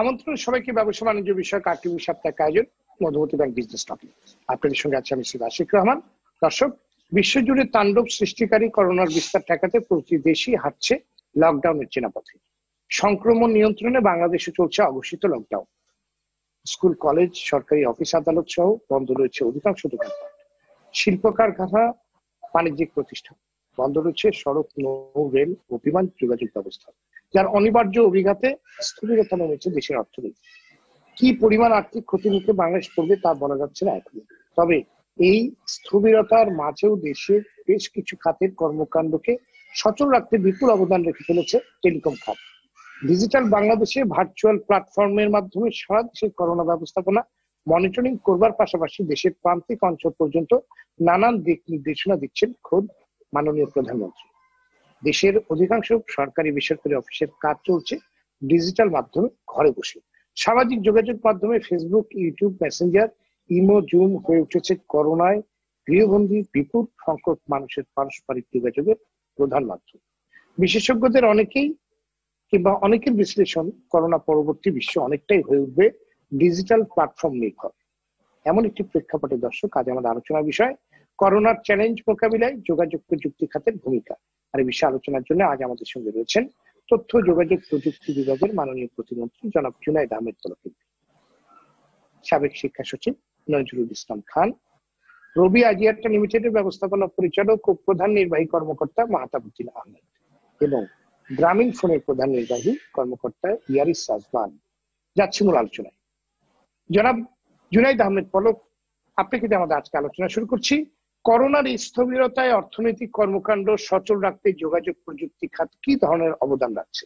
আমন্ত্রণ সবাইকে ব্যবসা বাণিজ্য বিষয়ক আর্টিভিশন সপ্তাহ আয়োজন মধুমতি ব্যাংক বিজনেস টক। আপনাদের সঙ্গে আছি আমি আশিক রহমান। দর্শক, বিশ্বজুড়ে তাণ্ডব সৃষ্টিকারী করোনার বিস্তার ঠেকাতে প্রতি দেশই হাঁটছে লকডাউনের চেনাপথে। সংক্রমণ নিয়ন্ত্রণে বাংলাদেশে চলছে অঘোষিত লকডাউন। স্কুল, কলেজ, সরকারি অফিস, আদালত সহ বন্ধ রয়েছে অধিকাংশ দোকানপাট, শিল্প কারখানা, বাণিজ্যিক প্রতিষ্ঠান। বন্ধ রয়েছে সড়ক, নৌ, রেল ও বিমান যোগাযোগ ব্যবস্থা, যার অনিবার্য অভিঘাতে স্থবিরতা নেমেছে দেশের অর্থনীতি। কি পরিমাণ আর্থিক ক্ষতির মুখে বাংলাদেশ পড়বে তা বলা যাচ্ছে না এখন। তবে এই স্থবিরতার মাঝেও দেশের বেশ কিছু খাতের কর্মকাণ্ডকে সচল রাখতে বিপুল অবদান রেখে চলেছে টেলিকম খাত। ডিজিটাল বাংলাদেশে ভার্চুয়াল প্ল্যাটফর্মের মাধ্যমে সারা দেশের করোনা ব্যবস্থাপনা মনিটরিং করবার পাশাপাশি দেশের প্রান্তিক অঞ্চল পর্যন্ত নানান দিক নির্দেশনা দিচ্ছেন খোদ মাননীয় প্রধানমন্ত্রী। দেশের অধিকাংশ সরকারি বেসরকারি অফিসের কাজ চলছে ডিজিটাল মাধ্যমে ঘরে বসে। সামাজিক যোগাযোগ মাধ্যমে Facebook, YouTube, Messenger, imo, Zoom হয়ে উঠেছে করোনায় গৃহবন্দী বিপুল সংখ্যক মানুষের পারস্পরিক যোগাযোগের প্রধান মাধ্যম। বিশেষজ্ঞদের অনেকেই কিংবা অনেকের বিশ্লেষণ, করোনা পরবর্তী বিশ্ব অনেকটাই হয়ে উঠবে ডিজিটাল প্ল্যাটফর্ম নির্ভর। এমন একটি প্রেক্ষাপটে দর্শক, আজ আমাদের আলোচনার বিষয় করোনার চ্যালেঞ্জ মোকাবিলায় যোগাযোগ প্রযুক্তি খাতের ভূমিকা। আর এই বিষয়ে আলোচনার জন্য আজ আমাদের সঙ্গে রয়েছেন তথ্য যোগাযোগ প্রযুক্তি বিভাগের মাননীয় প্রতিমন্ত্রী জনাব জুনায়েদ আহমেদ তরফিক, সাবেক শিক্ষা সচিব নজরুল ইসলাম খান, রবি আজিয়াটা লিমিটেডের ব্যবস্থাপনা পরিচালক ও প্রধান নির্বাহী কর্মকর্তা মাহতাব উদ্দিন আহমেদ এবং গ্রামীণফোনের প্রধান নির্বাহী কর্মকর্তা ইয়ারিস আজমান। যাচ্ছি মূল আলোচনায়। জনাব জুনায়েদ আহমেদ পলক, আপনাকে দিয়ে আমাদের আজকে আলোচনা শুরু করছি। করোনার এই স্থবিরতায় অর্থনৈতিক কর্মকাণ্ড সচল রাখতে যোগাযোগ প্রযুক্তি খাত কি ধরনের অবদান রাখছে?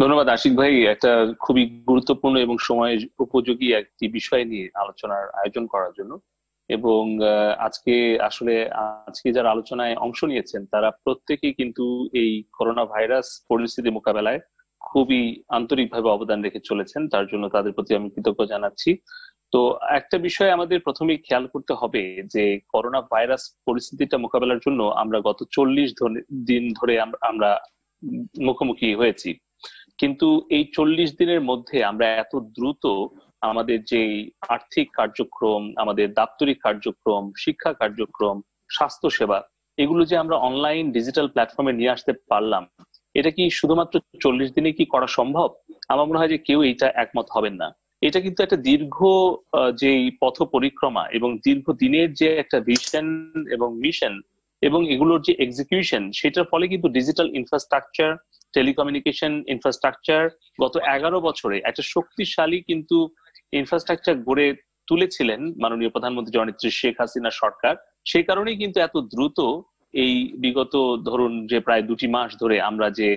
ধন্যবাদ আশিক ভাই, একটা খুবই গুরুত্বপূর্ণ এবং সময় উপযোগী একটি বিষয় নিয়ে আলোচনার আয়োজন করার জন্য। এবং আজকে যারা আলোচনায় অংশ নিয়েছেন তারা প্রত্যেকেই কিন্তু এই করোনা ভাইরাস পরিস্থিতি মোকাবেলায় খুবই আন্তরিকভাবে অবদান রেখে চলেছেন, তার জন্য তাদের প্রতি আমি কৃতজ্ঞ জানাচ্ছি। তো একটা বিষয় আমাদের প্রথমেই খেয়াল করতে হবে যে করোনা ভাইরাস পরিস্থিতিটা মোকাবেলার জন্য আমরা গত 40 দিন ধরে আমরা মুখোমুখি হয়েছি, কিন্তু এই 40 দিনের মধ্যে আমরা এত দ্রুত আমাদের যে আর্থিক কার্যক্রম, আমাদের দাপ্তরিক কার্যক্রম, শিক্ষা কার্যক্রম, স্বাস্থ্যসেবা, এগুলো যে আমরা অনলাইন ডিজিটাল প্ল্যাটফর্মে নিয়ে আসতে পারলাম, এটা কি শুধুমাত্র 40 দিনে কি করা সম্ভব? আমার মনে হয় যে কেউ এইটা একমত হবেন না। এটা কিন্তু একটা দীর্ঘ যেই পথ পরিক্রমা এবং দীর্ঘ দিনের যে একটা ভিশন এবং মিশন এবং এগুলোর যে এক্সিকিউশন, সেটার ফলে কিন্তু ডিজিটাল ইনফ্রাস্ট্রাকচার, টেলিকমিউনিকেশন ইনফ্রাস্ট্রাকচার গত 11 বছরে একটা শক্তিশালী কিন্তু ইনফ্রাস্ট্রাকচার গড়ে তুলেছিলেন মাননীয় প্রধানমন্ত্রী জননেত্রী শেখ হাসিনা সরকার। সেই কারণেই কিন্তু এত দ্রুত এই বিগত ধরুন যে প্রায় 2 মাস ধরে আমরা যে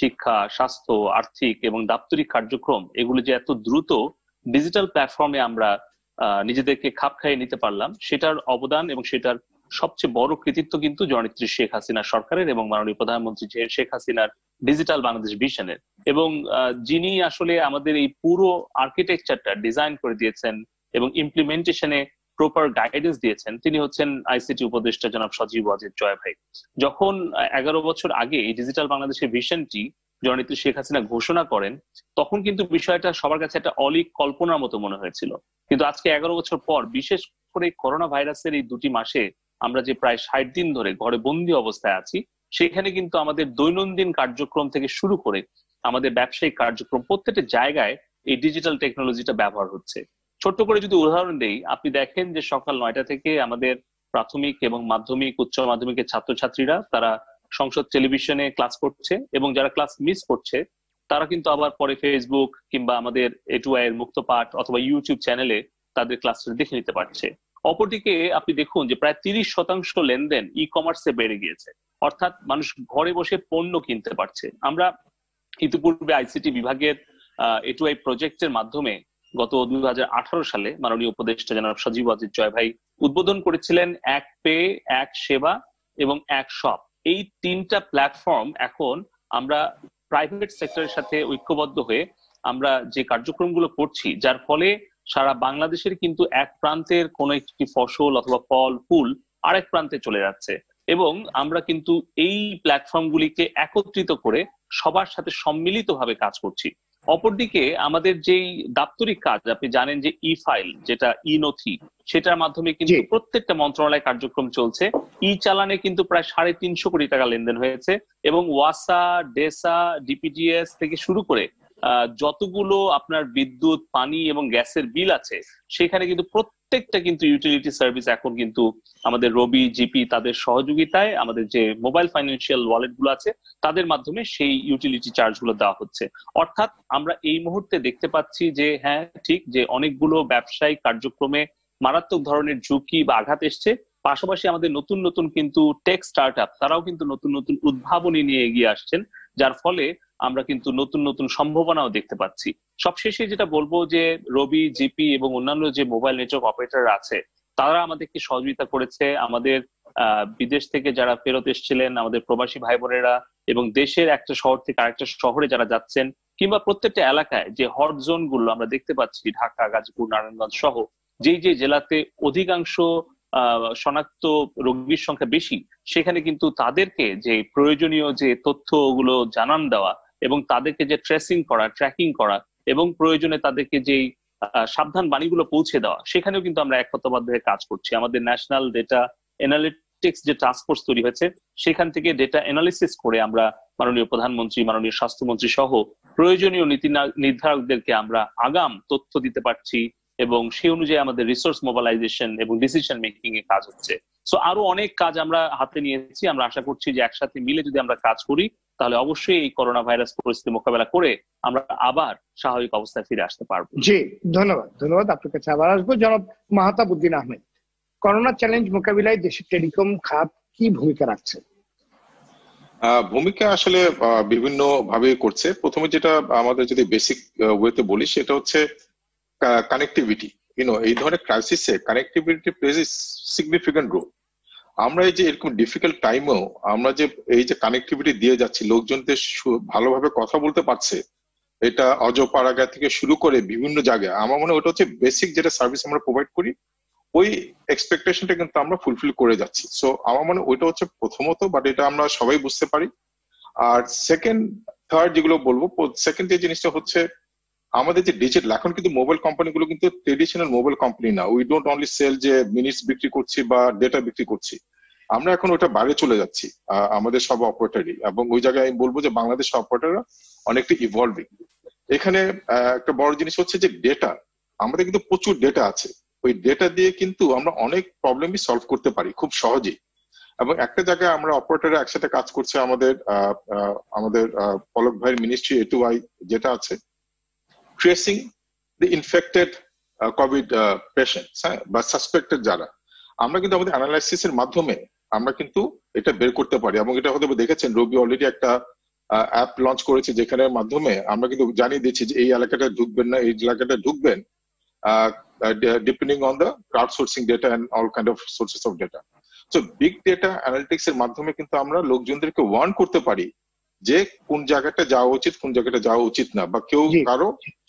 শিক্ষা, স্বাস্থ্য, আর্থিক এবং দাপ্তরিক কার্যক্রম, এগুলো যে এত দ্রুত ডিজিটাল প্ল্যাটফর্মে আমরা নিজেদেরকে খাপ খাইয়ে নিতে পারলাম, সেটার অবদান এবং সেটার সবচেয়ে বড় কৃতিত্ব কিন্তু জননেত্রী শেখ হাসিনা সরকারের এবং মাননীয় প্রধানমন্ত্রী শেখ হাসিনার ডিজিটাল বাংলাদেশ ভিশনের, এবং যিনি আসলে আমাদের এই পুরো আর্কিটেকচারটা ডিজাইন করে দিয়েছেন এবং ইমপ্লিমেন্টেশনে প্রপার গাইডেন্স দিয়েছেন, তিনি হচ্ছেন আইসিটি উপদেষ্টা জনাব সজীব ওয়াজেদ জয় ভাই। যখন 11 বছর আগে এই ডিজিটাল বাংলাদেশের ভিশনটি জননেত্রী শেখ হাসিনা ঘোষণা করেন, তখন কিন্তু বিষয়টা সবার কাছে একটা অলীক কল্পনার মতো মনে হয়েছিল, কিন্তু আজকে 11 বছর পর, বিশেষ করে করোনা ভাইরাসের এই 2টি মাসে আমরা যে প্রায় 60 দিন ধরে ঘরে বন্দি অবস্থায় আছি, সেখানে কিন্তু আমাদের দৈনন্দিন কার্যক্রম থেকে শুরু করে আমাদের ব্যবসায়িক কার্যক্রম প্রত্যেকটা জায়গায় এই ডিজিটাল টেকনোলজিটা ব্যবহার হচ্ছে। ছোট্ট করে যদি উদাহরণ দেই, আপনি দেখেন যে সকাল 9টা থেকে আমাদের প্রাথমিক এবং মাধ্যমিক, উচ্চ মাধ্যমিকের ছাত্রছাত্রীরা তারা সংসদ টেলিভিশনে ক্লাস করছে, এবং যারা ক্লাস মিস করছে তারা কিন্তু আবার পরে ফেসবুক কিংবা আমাদের A2I এর মুক্ত পাঠ অথবা ইউটিউব চ্যানেলে তাদের ক্লাসটা দেখে নিতে পারছে। অপরদিকে আপনি দেখুন যে প্রায় 30% লেনদেন ই-কমার্সে বেড়ে গিয়েছে, অর্থাৎ মানুষ ঘরে বসে পণ্য কিনতে পারছে। আমরা ইতিপূর্বে আইসিটি বিভাগের A2I প্রজেক্টের মাধ্যমে গত 2018 সালে মাননীয় উপদেষ্টা জনাব সজীব ওয়াজেদ জয় ভাই উদ্বোধন করেছিলেন এক পে, এক সেবা এবং এক শপ। এই 3টা প্ল্যাটফর্ম এখন আমরা প্রাইভেট সেক্টরের সাথে ঐক্যবদ্ধ হয়ে আমরা যে কার্যক্রমগুলো করছি, যার ফলে সারা বাংলাদেশের কিন্তু এক প্রান্তের কোনো একটি ফসল অথবা ফল ফুল আরেক প্রান্তে চলে যাচ্ছে, এবং আমরা কিন্তু এই প্ল্যাটফর্মগুলিকে একত্রিত করে সবার সাথে সম্মিলিতভাবে কাজ করছি। অপরদিকে আমাদের যেই দাপ্তরিক কাজ, আপনি জানেন যে ই ফাইল যেটা ই নথি, সেটার মাধ্যমে কিন্তু প্রত্যেকটা মন্ত্রণালয় কার্যক্রম চলছে। ই চালানে কিন্তু প্রায় 350 কোটি টাকা লেনদেন হয়েছে এবং ওয়াসা, ডেসা, ডিপিডিএস থেকে শুরু করে যতগুলো আপনার বিদ্যুৎ, পানি এবং গ্যাসের বিল আছে সেখানে কিন্তু প্রত্যেকটা কিন্তু ইউটিলিটি সার্ভিস এখন কিন্তু আমাদের রবি জিপি তাদের সহযোগিতায় আমাদের যে মোবাইল ফাইন্যান্সিয়াল ওয়ালেট গুলো আছে তাদের মাধ্যমে সেই ইউটিলিটি চার্জ গুলো দেওয়া হচ্ছে। অর্থাৎ আমরা এই মুহূর্তে দেখতে পাচ্ছি যে হ্যাঁ ঠিক, যে অনেকগুলো ব্যবসায়িক কার্যক্রমে মারাত্মক ধরনের ঝুঁকি বা আঘাত এসছে, পাশাপাশি আমাদের নতুন নতুন কিন্তু টেক স্টার্ট আপ তারাও কিন্তু নতুন নতুন উদ্ভাবনী নিয়ে এগিয়ে আসছেন, যার ফলে আমরা কিন্তু নতুন নতুন সম্ভাবনাও দেখতে পাচ্ছি। সবশেষে যেটা বলবো যে রবি, জিপি এবং অন্যান্য যে মোবাইল নেটওয়ার্ক অপারেটর আছে তারা আমাদেরকে সহযোগিতা করেছে। আমাদের বিদেশ থেকে যারা ফেরত এসেছিলেন, আমাদের প্রবাসী ভাই বোনেরা এবং দেশের একটা শহর থেকে আরেকটা শহরে যারা যাচ্ছেন, কিংবা প্রত্যেকটা এলাকায় যে হট জোন গুলো আমরা দেখতে পাচ্ছি ঢাকা, গাজীপুর, নারায়ণগঞ্জ সহ যেই যে জেলাতে অধিকাংশ শনাক্ত রোগীর সংখ্যা বেশি, সেখানে কিন্তু তাদেরকে যে প্রয়োজনীয় যে তথ্যগুলো জানান দেওয়া এবং তাদেরকে যে ট্রেসিং করা, ট্র্যাকিং করা এবং প্রয়োজনে তাদেরকে যেই সাবধান বাণীগুলো পৌঁছে দেওয়া, সেখানেও কিন্তু আমরা একতাবদ্ধভাবে কাজ করছি। আমাদের ন্যাশনাল ডেটা অ্যানালিটিক্স যে টাস্ক ফোর্স তৈরি হয়েছে সেখান থেকে ডেটা অ্যানালিসিস করে আমরা মাননীয় প্রধানমন্ত্রী, মাননীয় স্বাস্থ্যমন্ত্রী সহ প্রয়োজনীয় নীতি নির্ধারকদেরকে আমরা আগাম তথ্য দিতে পারছি এবং সেই অনুযায়ী আমাদের রিসোর্স মোবিলাইজেশন এবং ডিসিশন মেকিং এ কাজ হচ্ছে। সো আরো অনেক কাজ আমরা হাতে নিয়েছি। আমরা আশা করছি যে একসাথে মিলে যদি আমরা কাজ করি তাহলে অবশ্যই এই করোনা ভাইরাস পরিস্থিতি মোকাবেলা করে আমরা আবার স্বাভাবিক অবস্থায় ফিরে আসতে পারবো। জি, ধন্যবাদ। ধন্যবাদ, আপনার কাছে আবার আসবো। জনাব মাহতাব উদ্দিন আহমেদ, করোনা চ্যালেঞ্জ মোকাবিলায় দেশের টেলিকম খাত কি ভূমিকা রাখছে? ভূমিকা আসলে বিভিন্ন ভাবে করছে। প্রথমে যেটা আমাদের যদি বেসিক ওয়েতে বলি সেটা হচ্ছে কানেক্টিভিটি। এই ধরনের ক্রাইসিসে connectivity plays a significant role. আমরা এই যে এরকম ডিফিকাল্ট টাইমেও আমরা যে এই যে কানেক্টিভিটি দিয়ে যাচ্ছি, লোকজনদের ভালোভাবে কথা বলতে পারছে, এটা অজপাড়াগা থেকে শুরু করে বিভিন্ন জায়গায়, আমার মনে হয় ওটা হচ্ছে বেসিক যেটা সার্ভিস আমরা প্রোভাইড করি, ওই এক্সপেকটেশনটা কিন্তু আমরা ফুলফিল করে যাচ্ছি। সো আমার মনে হয় ওইটা হচ্ছে প্রথমত, বাট এটা আমরা সবাই বুঝতে পারি। আর সেকেন্ড, থার্ড যেগুলো বলবো, সেকেন্ড যে জিনিসটা হচ্ছে আমাদের যে ডিজিটাল, এখন কিন্তু মোবাইল কোম্পানিগুলো কিন্তু ট্রেডিশনাল মোবাইল কোম্পানি না। উই ডোন্ট অনলি সেল যে মিনিটস বিক্রি করছি বা ডেটা বিক্রি করছি, আমরা এখন ওটা বাইরে চলে যাচ্ছি আমাদের সব অপারেটরই, এবং ওই জায়গায় আমি বলবো যে বাংলাদেশ অপারেটররা অনেকটা ইভলভিং। এখানে একটা বড় জিনিস হচ্ছে যে ডেটা, আমাদের কিন্তু প্রচুর ডেটা আছে, ওই ডেটা দিয়ে কিন্তু আমরা অনেক প্রবলেমই সলভ করতে পারি খুব সহজেই। এবং একটা জায়গায় আমরা অপারেটররা একসাথে কাজ করছে, আমাদের আমাদের পলক ভাইয়ের মিনিস্ট্রি A2I যেটা আছে, tracing the infected COVID patients, হ্যাঁ, বা সাসপেক্টেড যারা, আমরা কিন্তু আমাদের অ্যানালাইসিসের মাধ্যমে আমরা কিন্তু এটা বের করতে পারি। এবং এটা হয়তো দেখেছেন রবি অলরেডি একটা অ্যাপ লঞ্চ করেছে যেখানে মাধ্যমে আমরা কিন্তু জানিয়ে দিচ্ছি যে এই এলাকাটা ঢুকবেন না, এই এলাকাটা ঢুকবেন, depending on the crowd sourcing data and all kind of sources of data. So big data analytics এর মাধ্যমে কিন্তু আমরা লোকজনদেরকে ওয়ার্ন করতে পারি যে কোন জায়গাটা যাওয়া উচিত, কোন জায়গাটা যাওয়া উচিত না, বা কেউ কারো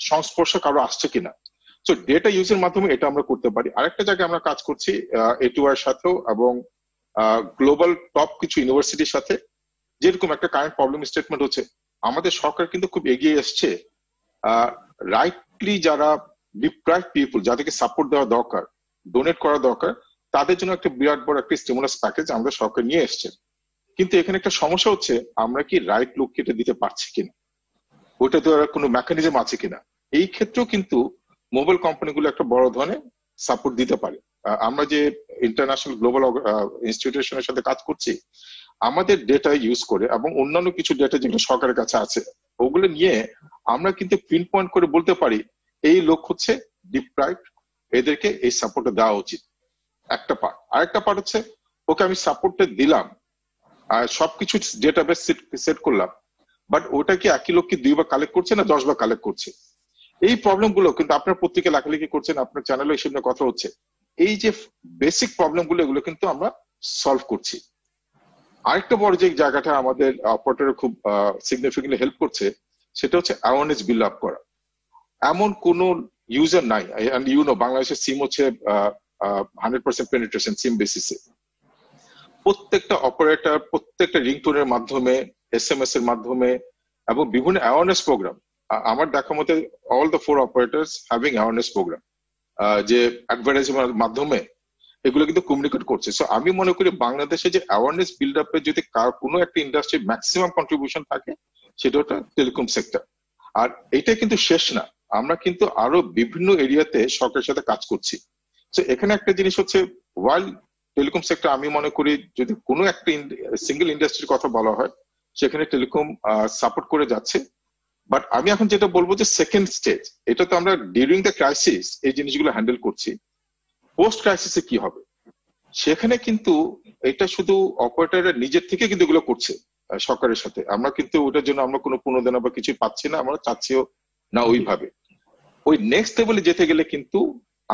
সংস্পর্শ কারো আসছে কিনা। সো ডেটা ইউজের মাধ্যমে এটা আমরা করতে পারি। আরেকটা জায়গায় আমরা কাজ করছি A2I এর সাথেও এবং গ্লোবাল টপ কিছু ইউনিভার্সিটির সাথে। যেরকম একটা কারেন্ট প্রবলেম স্টেটমেন্ট হচ্ছে, আমাদের সরকার কিন্তু খুব এগিয়ে এসছে রাইটলি যারা ডিপ্রাইভড পিপল, যাদেরকে সাপোর্ট দেওয়া দরকার, ডোনেট করা দরকার, তাদের জন্য একটা বিরাট বড় একটা স্টিমুলাস প্যাকেজ আমাদের সরকার নিয়ে এসছে। কিন্তু এখানে একটা সমস্যা হচ্ছে আমরা কি রাইট লোককে এটা দিতে পারছি কিনা, ওইটা দেওয়ার কোনো মেকানিজম আছে কিনা। এই ক্ষেত্রেও কিন্তু মোবাইল কোম্পানিগুলো একটা বড় ধরনের সাপোর্ট দিতে পারে। আমরা যে ইন্টারন্যাশনাল গ্লোবাল ইনস্টিটিউশনের সাথে কাজ করছি, আমাদের ডেটা ইউজ করে এবং অন্যান্য কিছু ডেটা যেগুলো সরকারের কাছে আছে ওগুলো নিয়ে আমরা কিন্তু পিন পয়েন্ট করে বলতে পারি এই লোক হচ্ছে ডিপ্রাইভড, এদেরকে এই সাপোর্টটা দেওয়া উচিত, একটা পার্ট। আরেকটা পার্ট হচ্ছে ওকে আমি সাপোর্টটা দিলাম, সবকিছু ডেটাবেস সেট করলাম, বাট ওটা কি একই লোককে 2 বার কালেক্ট করছে না 10 বার কালেক্ট করছে? এই প্রবলেম গুলো কিন্তু আপনার পত্রিকা লেখালেখি করছেন, আপনার চ্যানেলে এইসব নিয়ে কথা হচ্ছে, এই যে বেসিক প্রবলেম গুলো এগুলো কিন্তু আমরা সলভ করছি। আরেকটা বড় যে জায়গাটা আমাদের অপারেটর খুব সিগনিফিকেন্টলি হেল্প করছে সেটা হচ্ছে অ্যাওয়ারনেস বিল্ড আপ করা। এমন কোন ইউজার নাই, বাংলাদেশের সিম হচ্ছে 100% পেনিট্রেশন সিম বেসিসে। প্রত্যেকটা অপারেটর প্রত্যেকটা রিংটোনের মাধ্যমে, SMS এর মাধ্যমে এবং বিভিন্ন অ্যাওয়ারনেস প্রোগ্রাম আমার দেখা মতে all the four operators having awareness program যে অ্যাডভার্টাইজমেন্ট মাধ্যমে এগুলো কিন্তু কমিউনিকেট করছে। সো আমি মনে করি বাংলাদেশে যে অ্যাওয়ারনেস বিল্ড আপে যদি কার কোনো একটা ইন্ডাস্ট্রি ম্যাক্সিমাম কন্ট্রিবিউশন থাকে সেটা হচ্ছে টেলিকম সেক্টর। আর এটা কিন্তু শেষ না, আমরা কিন্তু আরো বিভিন্ন এরিয়াতে সরকারের সাথে কাজ করছি। সো এখানে একটা জিনিস হচ্ছে ওয়ার্ল্ড টেলিকম সেক্টর আমি মনে করি যদি কোনো একটা সিঙ্গেল ইন্ডাস্ট্রির কথা বলা হয় সেখানে টেলিকম সাপোর্ট করে যাচ্ছে। বাট আমি এখন যেটা বলবো যে সেকেন্ড স্টেজ, এটা তো আমরা ডিউরিং দ্য ক্রাইসিস এই জিনিসগুলো হ্যান্ডেল করছি, পোস্ট ক্রাইসিসে কি হবে সেখানে কিন্তু এটা শুধু অপারেটররা নিজের থেকে কিন্তু এগুলো করছে সরকারের সাথে, আমরা কিন্তু ওটার জন্য আমরা কোনো পুনর্দানা বা কিছু পাচ্ছি না, আমরা চাচ্ছিও না ওইভাবে। ওই নেক্সট লেভেলে যেতে গেলে কিন্তু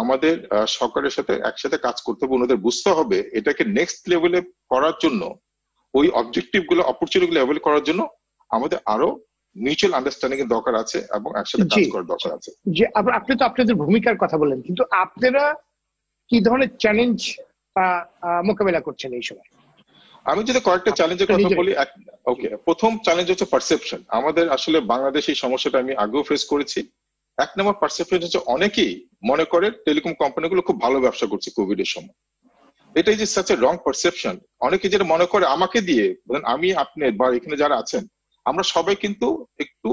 আমাদের সরকারের সাথে একসাথে কাজ করতে হবে, ওনাদের বুঝতে হবে এটাকে নেক্সট লেভেলে করার জন্য ওই অবজেক্টিভ গুলো অপরচুনিটিগুলো লেভেল করার জন্য আমাদের আরো মিউচুয়াল আন্ডারস্ট্যান্ডিং এর দরকার আছে এবং একসাথে কাজ করার দরকার আছে। যে আপনি তো আপনাদের ভূমিকার কথা বলেন, কিন্তু আপনারা কি ধরনের চ্যালেঞ্জ মোকাবেলা করছেন এই সময়? আমি যদি কয়েকটা চ্যালেঞ্জের কথা বলি, ওকে, প্রথম চ্যালেঞ্জ হচ্ছে পারসেপশন। আমাদের আসলে বাংলাদেশ এই সমস্যাটা আমি আগেও ফেস করেছি। এক নম্বর পারসেপশন হচ্ছে অনেকেই মনে করে টেলিকম কোম্পানিগুলো খুব ভালো ব্যবসা করছে কোভিড এর সময়, এটাই যে সাচ এ রং পারসেপশন। অনেকে যেটা মনে করে আমাকে দিয়ে, আমি আপনি বা এখানে যারা আছেন আমরা সবাই কিন্তু একটু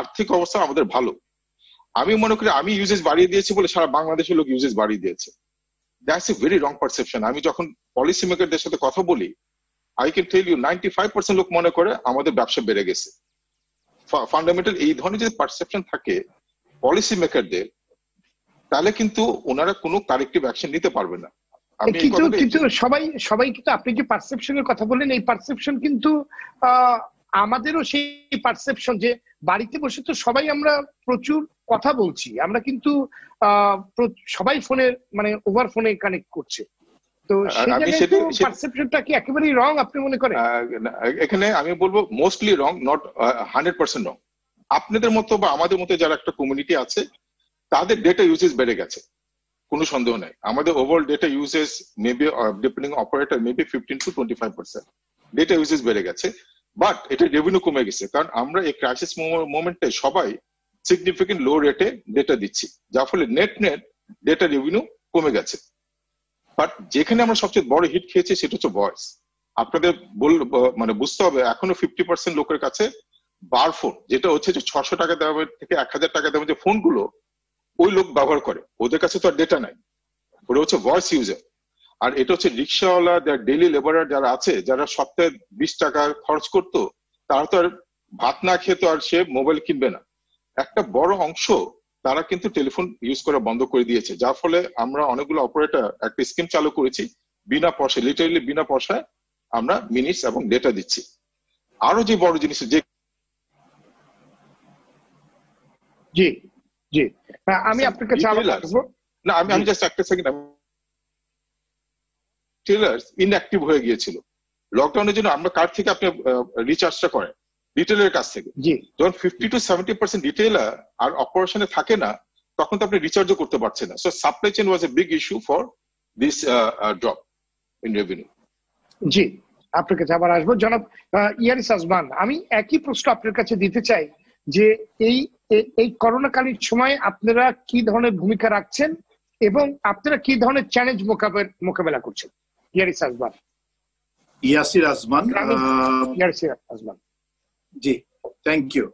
আর্থিক অবস্থা আমাদের ভালো, আমি মনে করি আমি ইউজেস বাড়িয়ে দিয়েছি বলে সারা বাংলাদেশের লোক ইউজেস বাড়িয়ে দিয়েছে। That's a very wrong perception. আমি যখন পলিসি মেকারদের সাথে কথা বলি আই ক্যান টেল ইউ 95% লোক মনে করে আমাদের ব্যবসা বেড়ে গেছে। ফান্ডামেন্টাল এই ধরনের যদি পারসেপশন থাকে পলিসি মেকারদের তাহলে কিন্তু ওনারা কোনো কারেক্টিভ অ্যাকশন নিতে পারবে না। কিন্তু সবাই কিন্তু আপনি যে পারসেপশনের কথা বলেন এই পারসেপশন কিন্তু আমাদেরও সেই পারসেপশন যে বাড়িতে বসে তো সবাই আমরা প্রচুর কথা বলছি, আমরা কিন্তু সবাই ফোনে মানে ওভার ফোনে কানেক্ট করছে, তো পারসেপশনটা কি একেবারে রং আপনি মনে করেন? এখানে আমি বলবো মোস্টলি রং, নট 100% রং। আপনাদের মতো বা আমাদের মতো যারা একটা কমিউনিটি আছে তাদের ডেটা ইউজেস বেড়ে গেছে কোনো সন্দেহ নাই। আমাদের overall data uses maybe depending operator maybe 15 to 25% data uses বেড়ে গেছে, বাট এটা রেভিনিউ কমে গেছে কারণ আমরা এই ক্রাইসিস মোমেন্টে সবাই সিগনিফিকেন্ট লো রেটে ডেটা দিচ্ছি, যার ফলে নেট নেট ডেটা রেভিনিউ কমে গেছে। বাট যেখানে আমরা সবচেয়ে বড় হিট খেয়েছি সেটা হচ্ছে ভয়েস। আপনাদের মানে বুঝতে হবে এখনো 50% লোকের কাছে বার ফোন, যেটা হচ্ছে যে 600 টাকা দামের থেকে 1000 টাকা দামের যে ফোনগুলো ওই লোক ব্যবহার করে, ওদের কাছে তো আর ডেটা নাই, ওরা হচ্ছে ভয়েস ইউজার। আর এটা হচ্ছে রিক্সাওয়ালা যারা ডেইলি লেবারার যারা আছে যারা সপ্তাহে 20 টাকা খরচ করতো, তারা তো আর ভাত না খেতো আর সে মোবাইল কিনবে না, একটা বড় অংশ তারা কিন্তু টেলিফোন ইউজ করা বন্ধ করে দিয়েছে। যার ফলে আমরা অনেকগুলো অপারেটর একটা স্কিম চালু করেছি বিনা পয়সায়, লিটারেলি বিনা পয়সায় আমরা মিনিটস এবং ডেটা দিচ্ছি। আরো যে বড় জিনিস যে জি জি আমি আপনার কাছে না আমি জাস্ট একটা সেকেন্ড, টেলার্স ইনঅ্যাক্টিভ হয়ে গিয়েছিল লকডাউনের জন্য, আমরা কার থেকে আপনি রিচার্জটা করেন রিটেলারের কাছ থেকে, যখন 50 to 70% রিটেলার আর অপারেশনে থাকে না তখন তো আপনি রিচার্জও করতে পারছেন না। So supply chain was a big issue for this drop in revenue. জি আপনার কাছে আবার আসবো জনাব ইয়ারিস আজমান, আমি একই প্রশ্ন আপনার কাছে দিতে চাই যে এই করোনাকালীন সময়ে আপনারা কি ধরনের ভূমিকা রাখছেন এবং আপনারা কি ধরনের চ্যালেঞ্জ মোকাবেলা করছেন? ইয়াসির আসমান জি থ্যাংক ইউ।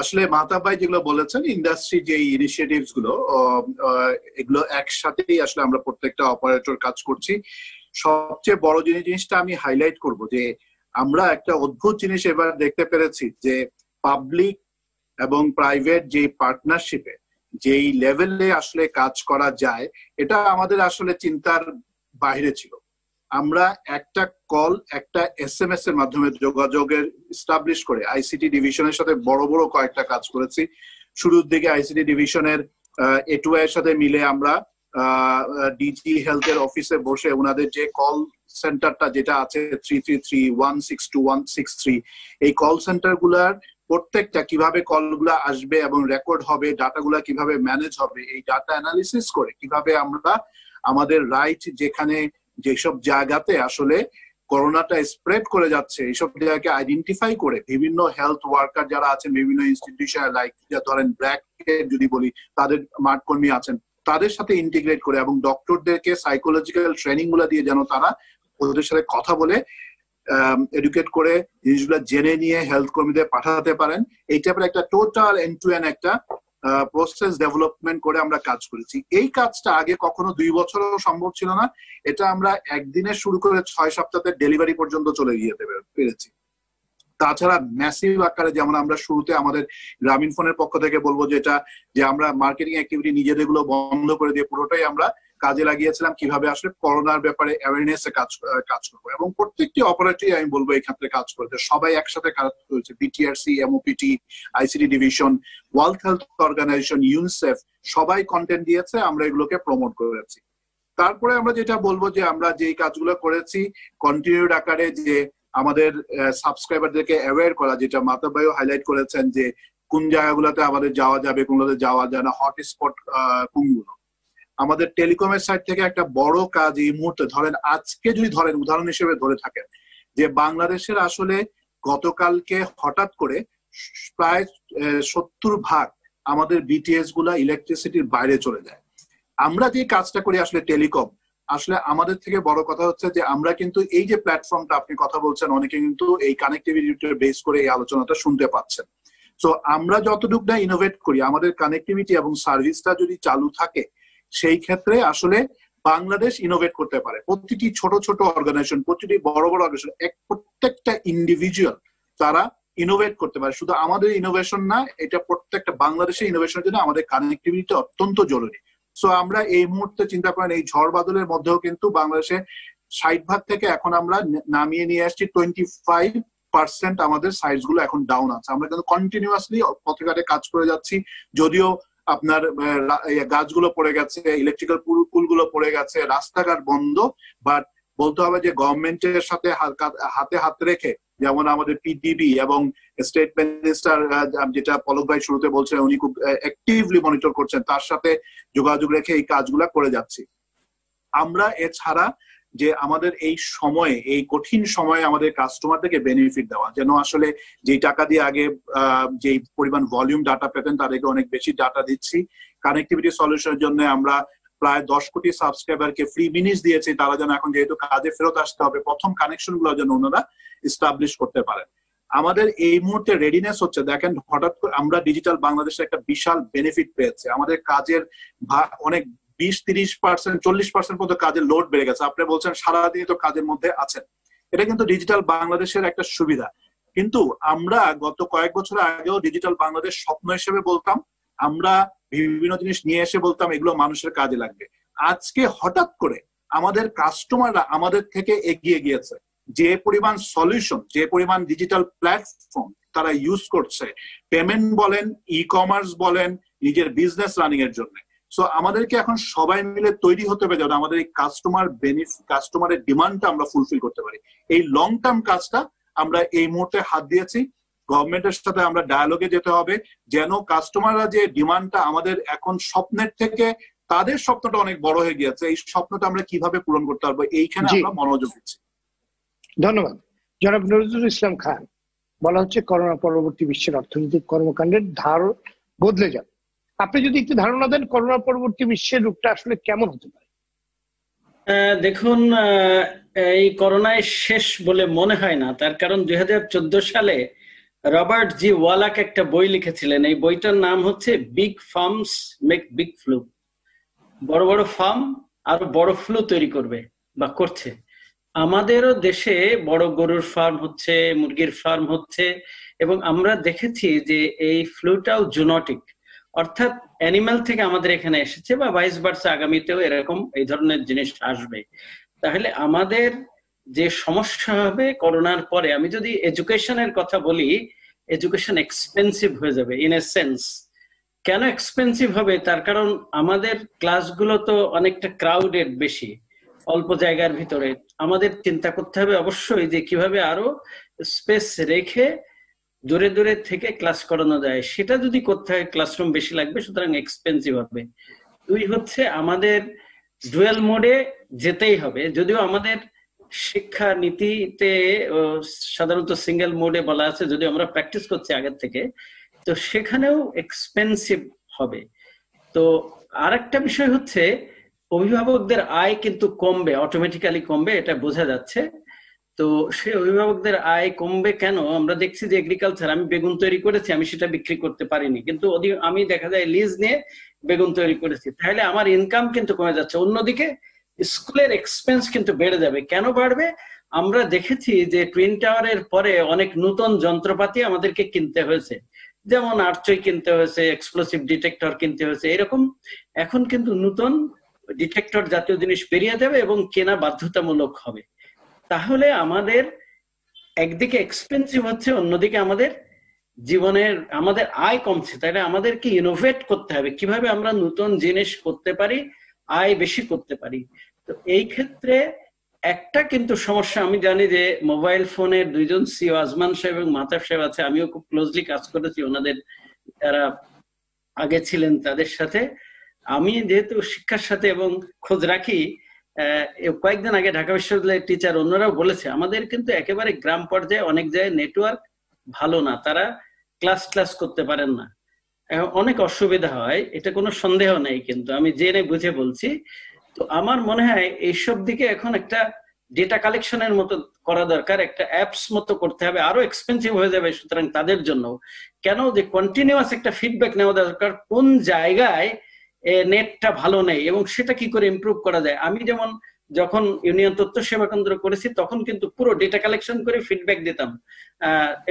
আসলে মাহতাব ভাই যেগুলো বলেছেন ইন্ডাস্ট্রি যে ইনিশিয়েটিভস গুলো এগুলো একসাথেই আসলে আমরা প্রত্যেকটা অপারেটর কাজ করছি। সবচেয়ে বড় জিনিসটা আমি হাইলাইট করব যে আমরা একটা অদ্ভুত জিনিস এবার দেখতে পেরেছি যে পাবলিক এবং প্রাইভেট যে পার্টনারশিপে যেই লেভেলে আসলে কাজ করা যায় এটা আমাদের আসলে চিন্তার বাইরে ছিল। আমরা একটা কল, একটা SMS এর মাধ্যমে যোগাযোগের এস্টাবলিশ করে ICT ডিভিশনের সাথে বড় কয়েকটা কাজ করেছি। শুরুর দিকে ICT ডিভিশনের A2I এর সাথে মিলে আমরা ডিজি হেলথের অফিসে বসে ওনাদের যে কল সেন্টারটা যেটা আছে 333-162-163 এই কল সেন্টার গুলার প্রত্যেকটা কিভাবে কলগুলা আসবে এবং রেকর্ড হবে, ডাটাগুলা কিভাবে ম্যানেজ হবে, এই ডাটা অ্যানালিসিস করে কিভাবে আমরা আমাদের রাইট যেখানে যেসব জায়গাতে আসলে করোনাটা স্প্রেড করে যাচ্ছে এইসব জায়গাকে আইডেন্টিফাই করে বিভিন্ন হেলথ ওয়ার্কার যারা আছেন বিভিন্ন ইনস্টিটিউশন লাইক ধরেন ব্র্যাক যদি বলি তাদের মাঠকর্মী আছেন তাদের সাথে ইন্টিগ্রেট করে এবং ডক্টরদেরকে সাইকোলজিক্যাল ট্রেনিং গুলো দিয়ে যেন তারা ওদের সাথে কথা বলে এডুকেট করে জিনিসগুলো জেনে নিয়ে হেলথ কর্মীদের পাঠাতে পারেন এই টাইপের একটা টোটাল এন্ড টু এন্ড একটা প্রসেস ডেভেলপমেন্ট করে আমরা কাজ করেছি এই কাজটা আগে কখনো 2 বছরও সম্ভব ছিল না এটা আমরা একদিনে শুরু করে 6 সপ্তাহে ডেলিভারি পর্যন্ত চলে গিয়েতে পেরেছি তাছাড়া ম্যাসিভ আকারে যেমন আমরা শুরুতে আমাদের গ্রামীণফোনের পক্ষ থেকে বলবো যেটা যে আমরা মার্কেটিং অ্যাক্টিভিটি নিজেদেরগুলো বন্ধ করে দিয়ে পুরোটাই আমরা কাজে লাগিয়েছিলাম কিভাবে আসলে করোনার ব্যাপারে অ্যাওয়ারনেস এ কাজ করব এবং প্রত্যেকটি অপারেটরই আমি বলবো এই ক্ষেত্রে কাজ করতে সবাই একসাথে কাজ করেছে BTRC MOPT ICD division World Health Organization UNICEF সবাই কন্টেন্ট দিয়েছে আমরা এগুলোকে প্রমোট করেছি তারপরে আমরা যেটা বলবো যে আমরা যেই কাজগুলো করেছি কন্টিনিউড আকারে যে আমাদের সাবস্ক্রাইবারদেরকে অ্যাওয়্যার করা যেটা মাহতাব ভাইও হাইলাইট করেছেন যে কোন জায়গাগুলোতে আমাদের যাওয়া যাবে কোনগুলোতে যাওয়া যায় না হটস্পট কোনগুলো আমাদের টেলিকমের সাইড থেকে একটা বড় কাজ এই মুহূর্তে ধরেন আজকে যদি ধরেন উদাহরণ হিসেবে ধরে থাকেন যে বাংলাদেশের আসলে গতকালকে হঠাৎ করে প্রায় 70% আমাদের বিটিএস গুলা ইলেকট্রিসিটির বাইরে চলে যায় আমরা যে কাজটা করি আসলে টেলিকম আসলে আমাদের থেকে বড় কথা হচ্ছে যে আমরা কিন্তু এই যে প্ল্যাটফর্মটা আপনি কথা বলছেন অনেকে কিন্তু এই কানেক্টিভিটিতে বেস করে এই আলোচনাটা শুনতে পাচ্ছেন সো আমরা যতটুকু না ইনোভেট করি আমাদের কানেক্টিভিটি এবং সার্ভিসটা যদি চালু থাকে সেই ক্ষেত্রে আসলে বাংলাদেশ ইনোভেট করতে পারে প্রতিটি ছোট ছোট অর্গানাইজেশন প্রতিটি বড় বড় অর্গানাইজেশন প্রত্যেকটা ইন্ডিভিজুয়াল তারা ইনোভেট করতে পারে শুধু আমাদের ইনোভেশন না এটা প্রত্যেকটা বাংলাদেশের ইনোভেশনের জন্য আমাদের কানেক্টিভিটিটা অত্যন্ত জরুরি সো আমরা এই মুহূর্তে চিন্তা করেন এই ঝড় বাদলের মধ্যেও কিন্তু বাংলাদেশে 60% থেকে এখন আমরা নামিয়ে নিয়ে আসছি 25% আমাদের সাইটস গুলো এখন ডাউন আছে আমরা কিন্তু কন্টিনিউয়াসলি পথঘাটে কাজ করে যাচ্ছি যদিও আপনার গাছগুলো পড়ে গেছে ইলেকট্রিক্যাল পুলগুলো পড়ে গেছে রাস্তাঘাট বন্ধ বাট বলতে হবে যে গভর্নমেন্টের সাথে হাতে হাত রেখে যেমন আমাদের পিডিবি এবং স্টেট মিনিস্টার যেটা পলক ভাই শুরুতে বলছেন উনি খুব অ্যাক্টিভলি মনিটর করছেন তার সাথে যোগাযোগ রেখে এই কাজগুলা করে যাচ্ছি আমরা এছাড়া যে আমাদের এই সময়ে এই কঠিন সময়ে আমাদের কাস্টমারদেরকে বেনিফিট দেওয়া যেন আসলে যেই টাকা দিয়ে আগে যেই পরিমাণ ভলিউম ডাটা পেতেন তাদেরকে অনেক বেশি ডাটা দিচ্ছি কানেক্টিভিটি সলিউশনের জন্য আমরা প্রায় 10 কোটি সাবস্ক্রাইবারকে ফ্রি মিনিটস দিয়েছি তারা যেন এখন যেহেতু কাজে ফেরত আসতে হবে প্রথম কানেকশন গুলো যেন ওনারা এস্টাবলিশ করতে পারেন আমাদের এই মুহূর্তে রেডিনেস হচ্ছে দেখেন হঠাৎ করে আমরা ডিজিটাল বাংলাদেশে একটা বিশাল বেনিফিট পেয়েছে আমাদের কাজের অনেক 20-30% 40% পর্যন্ত কাজের লোড বেড়ে গেছে আপনি বলছেন সারাদিন তো কাজের মধ্যে আছেন এটা কিন্তু ডিজিটাল বাংলাদেশের একটা সুবিধা কিন্তু আমরা গত কয়েক বছর আগেও ডিজিটাল বাংলাদেশ স্বপ্ন হিসেবে বলতাম আমরা বিভিন্ন জিনিস নিয়ে এসে বলতাম এগুলো মানুষের কাজে লাগবে আজকে হঠাৎ করে আমাদের কাস্টমাররা আমাদের থেকে এগিয়ে গিয়েছে যে পরিমাণ সলিউশন যে পরিমাণ ডিজিটাল প্ল্যাটফর্ম তারা ইউজ করছে পেমেন্ট বলেন ই কমার্স বলেন নিজের বিজনেস রানিং এর জন্য সো আমাদেরকে এখন সবাই মিলে তৈরি হতে হবে যেন আমাদের এই কাস্টমারের ডিমান্ডটা আমরা ফুলফিল করতে পারি এই লং টার্ম কাজটা আমরা এই মুহূর্তে হাত দিয়েছি গভর্নমেন্টের সাথে আমরা ডায়ালগে যেতে হবে যেন কাস্টমাররা যে ডিমান্ডটা আমাদের এখন স্বপ্নের থেকে তাদের স্বপ্নটা অনেক বড় হয়ে গিয়েছে এই স্বপ্নটা আমরা কিভাবে পূরণ করতে পারবো এইখানে আমরা মনোযোগ দিচ্ছি ধন্যবাদ জনাব নজরুল ইসলাম খান বলা হচ্ছে করোনা পরবর্তী বিশ্বের অর্থনৈতিক কর্মকাণ্ডের ধার বদলে যাবে আপনি যদি একটু ধারণা দেন করোনা পরবর্তী বিশ্বের রূপটা আসলে কেমন হতে পারে দেখুন এই করোনায় শেষ বলে মনে হয় না তার কারণ 2014 সালে রবার্ট জি ওয়ালাক একটা বই লিখেছিলেন এই বইটার নাম হচ্ছে big farms make big flu বড় বড় ফার্ম আরো বড় ফ্লু তৈরি করবে বা করছে আমাদেরও দেশে বড় গরুর ফার্ম হচ্ছে মুরগির ফার্ম হচ্ছে এবং আমরা দেখেছি যে এই ফ্লুটাও জুনোটিক অর্থাৎ অ্যানিম্যাল থেকে আমাদের এখানে এসেছে বা ভাইস ভার্সা আগামীতেও এরকম এই ধরনের জিনিস আসবে তাহলে আমাদের যে সমস্যা হবে করোনার পরে আমি যদি এডুকেশনের কথা বলি এডুকেশন এক্সপেন্সিভ হয়ে যাবে ইন এ সেন্স কেন এক্সপেন্সিভ হবে তার কারণ আমাদের ক্লাসগুলো তো অনেকটা ক্রাউডেড বেশি অল্প জায়গার ভিতরে আমাদের চিন্তা করতে হবে অবশ্যই যে কিভাবে আরো স্পেস রেখে দূরে দূরে থেকে ক্লাস করানো যায় সেটা যদি করতে হয় ক্লাসরুম বেশি লাগবে সুতরাং এক্সপেন্সিভ হবে দুই হচ্ছে আমাদের ডুয়েল মোডে যেতেই হবে যদিও আমাদের শিক্ষা নীতিতে সাধারণত সিঙ্গেল মোডে বলা আছে যদি আমরা প্র্যাকটিস করছি আগে থেকে তো সেখানেও এক্সপেন্সিভ হবে তো আরেকটা বিষয় হচ্ছে অভিভাবকদের আয় কিন্তু কমবে অটোমেটিক্যালি কমবে এটা বোঝা যাচ্ছে তো সেই অভিভাবকদের আয় কমবে কেন আমরা দেখছি যে এগ্রিকালচার আমি বেগুন তৈরি করেছি আমি সেটা বিক্রি করতে পারিনি কিন্তু আমি দেখা যায় লিজ নিয়ে বেগুন তৈরি করেছি তাহলে আমার ইনকাম কিন্তু কমে যাচ্ছে অন্যদিকে স্কুলের এক্সপেন্স কিন্তু বেড়ে যাবে কেন বাড়বে আমরা দেখেছি যে টুইন টাওয়ারের পরে অনেক নতুন যন্ত্রপাতি আমাদেরকে কিনতে হয়েছে যেমন আর্চই কিনতে হয়েছে এক্সপ্লোসিভ ডিটেক্টর কিনতে হয়েছে এরকম এখন কিন্তু নতুন ডিটেক্টর জাতীয় জিনিস বেরিয়ে যাবে এবং কেনা বাধ্যতামূলক হবে তাহলে আমাদের একদিকে এক্সপেন্সিভ হচ্ছে অন্যদিকে আমাদের জীবনের আমাদের আয় কমছে তাহলে আমাদেরকে ইনোভেট করতে হবে কিভাবে আমরা নতুন জিনিস করতে পারি আয় বেশি করতে পারি তো এই ক্ষেত্রে একটা কিন্তু সমস্যা আমি জানি যে মোবাইল ফোনের দুইজন সিও আজমান সাহেব এবং মাহতাব সাহেব আছে আমিও খুব ক্লোজলি কাজ করেছি ওনাদের যারা আগে ছিলেন তাদের সাথে আমি যেহেতু শিক্ষার সাথে এবং খোঁজ রাখি কয়েকদিন আগে ঢাকা বিশ্ববিদ্যালয়ের টিচার অন্যরাও বলেছে আমাদের কিন্তু একেবারে গ্রাম পর্যায়ে অনেক জায়গায় নেটওয়ার্ক ভালো না তারা ক্লাস ক্লাস করতে পারেন না অনেক অসুবিধা হয় এটা কোনো সন্দেহ নেই কিন্তু আমি জেনে বুঝে বলছি তো আমার মনে হয় এইসব দিকে এখন একটা ডেটা কালেকশনের মতো করা দরকার একটা অ্যাপস মতো করতে হবে আরো এক্সপেন্সিভ হয়ে যাবে সুতরাং তাদের জন্য কেন যে কন্টিনিউয়াস একটা ফিডব্যাক নেওয়া দরকার কোন জায়গায় নেটটা ভালো নেই এবং সেটা কি করে ইমপ্রুভ করা যায় আমি যেমন যখন ইউনিয়ন তথ্য সেবা কেন্দ্র করেছি তখন কিন্তু পুরো ডেটা কালেকশন করে ফিডব্যাক দিতাম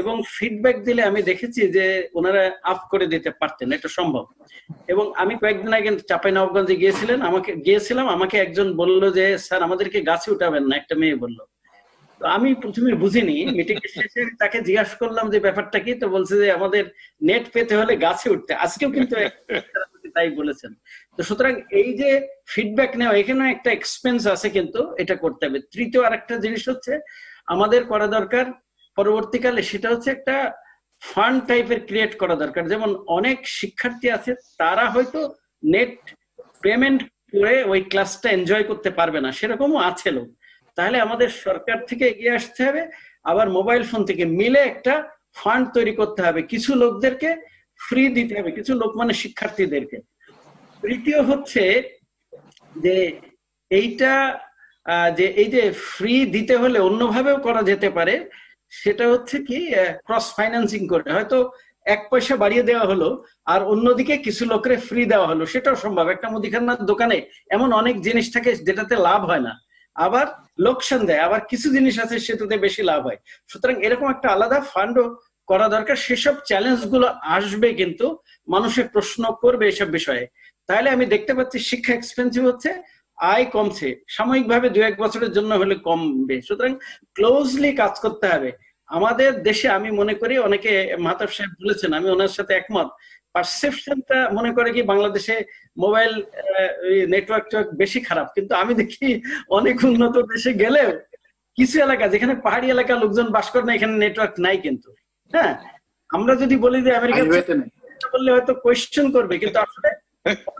এবং ফিডব্যাক দিলে আমি দেখেছি যে ওনারা আপ করে দিতে পারতেন এটা সম্ভব এবং আমি কয়েকদিন আগে চাঁপাইনবাবগঞ্জে গিয়েছিলাম আমাকে একজন বলল যে স্যার আমাদেরকে গাছে উঠাবেন না একটা মেয়ে বলল তো আমি প্রথমে বুঝিনি মিটিং এর শেষে তাকে জিজ্ঞাসা করলাম যে ব্যাপারটা কি তো বলছে যে আমাদের নেট পেতে হলে গাছে উঠতে আজকেও কিন্তু তাই বলেছেন তো সুতরাং এই যে ফিডব্যাক নেওয়া এখানে একটা এক্সপেন্স আছে কিন্তু এটা করতে হবে তৃতীয় আরেকটা জিনিস হচ্ছে আমাদের করা দরকার পরবর্তীকালে সেটা হচ্ছে একটা ফান্ড টাইপের ক্রিয়েট করা দরকার যেমন অনেক শিক্ষার্থী আছে তারা হয়তো নেট পেমেন্ট করে ওই ক্লাসটা এনজয় করতে পারবে না সেরকমও আছে লোক তাহলে আমাদের সরকার থেকে এগিয়ে আসতে হবে আবার মোবাইল ফোন থেকে মিলে একটা ফান্ড তৈরি করতে হবে কিছু লোকদেরকে ফ্রি দিতে হবে কিছু লোক মানে শিক্ষার্থীদেরকে তৃতীয় হচ্ছে যে এইটা যে এই যে ফ্রি দিতে হলে অন্যভাবেও করা যেতে পারে সেটা হচ্ছে কি ক্রস ফাইন্যান্সিং করে হয়তো এক পয়সা বাড়িয়ে দেওয়া হলো আর অন্যদিকে কিছু লোকরে ফ্রি দেওয়া হলো সেটাও সম্ভব একটা মুদিখানার দোকানে এমন অনেক জিনিস থাকে যেটাতে লাভ হয় না আবার লোকসান দেয় আবার কিছু জিনিস আছে সেটাতে বেশি লাভ হয় সুতরাং এরকম একটা আলাদা ফান্ডও করা দরকার সেসব চ্যালেঞ্জগুলো আসবে কিন্তু মানুষের প্রশ্ন করবে এসব বিষয়ে তাহলে আমি দেখতে পাচ্ছি শিক্ষা এক্সপেন্সিভ হচ্ছে আয় কমছে সাময়িকভাবে দুই এক বছরের জন্য হলে কমবে সুতরাং ক্লোজলি কাজ করতে হবে আমাদের দেশে আমি মনে করি অনেকে মাহতাব সাহেব বলেছেন আমি ওনার সাথে একমত পারসেপশনটা মনে করে কি বাংলাদেশে মোবাইল নেটওয়ার্ক বেশি খারাপ কিন্তু আমি দেখি অনেক উন্নত দেশে গেলেও কিছু এলাকা যেখানে পাহাড়ি এলাকা লোকজন বাস করে না এখানে নেটওয়ার্ক নাই কিন্তু হ্যাঁ আমরা যদি বলি যে আমেরিকা বললে হয়তো কোয়েশ্চেন করবে কিন্তু আসলে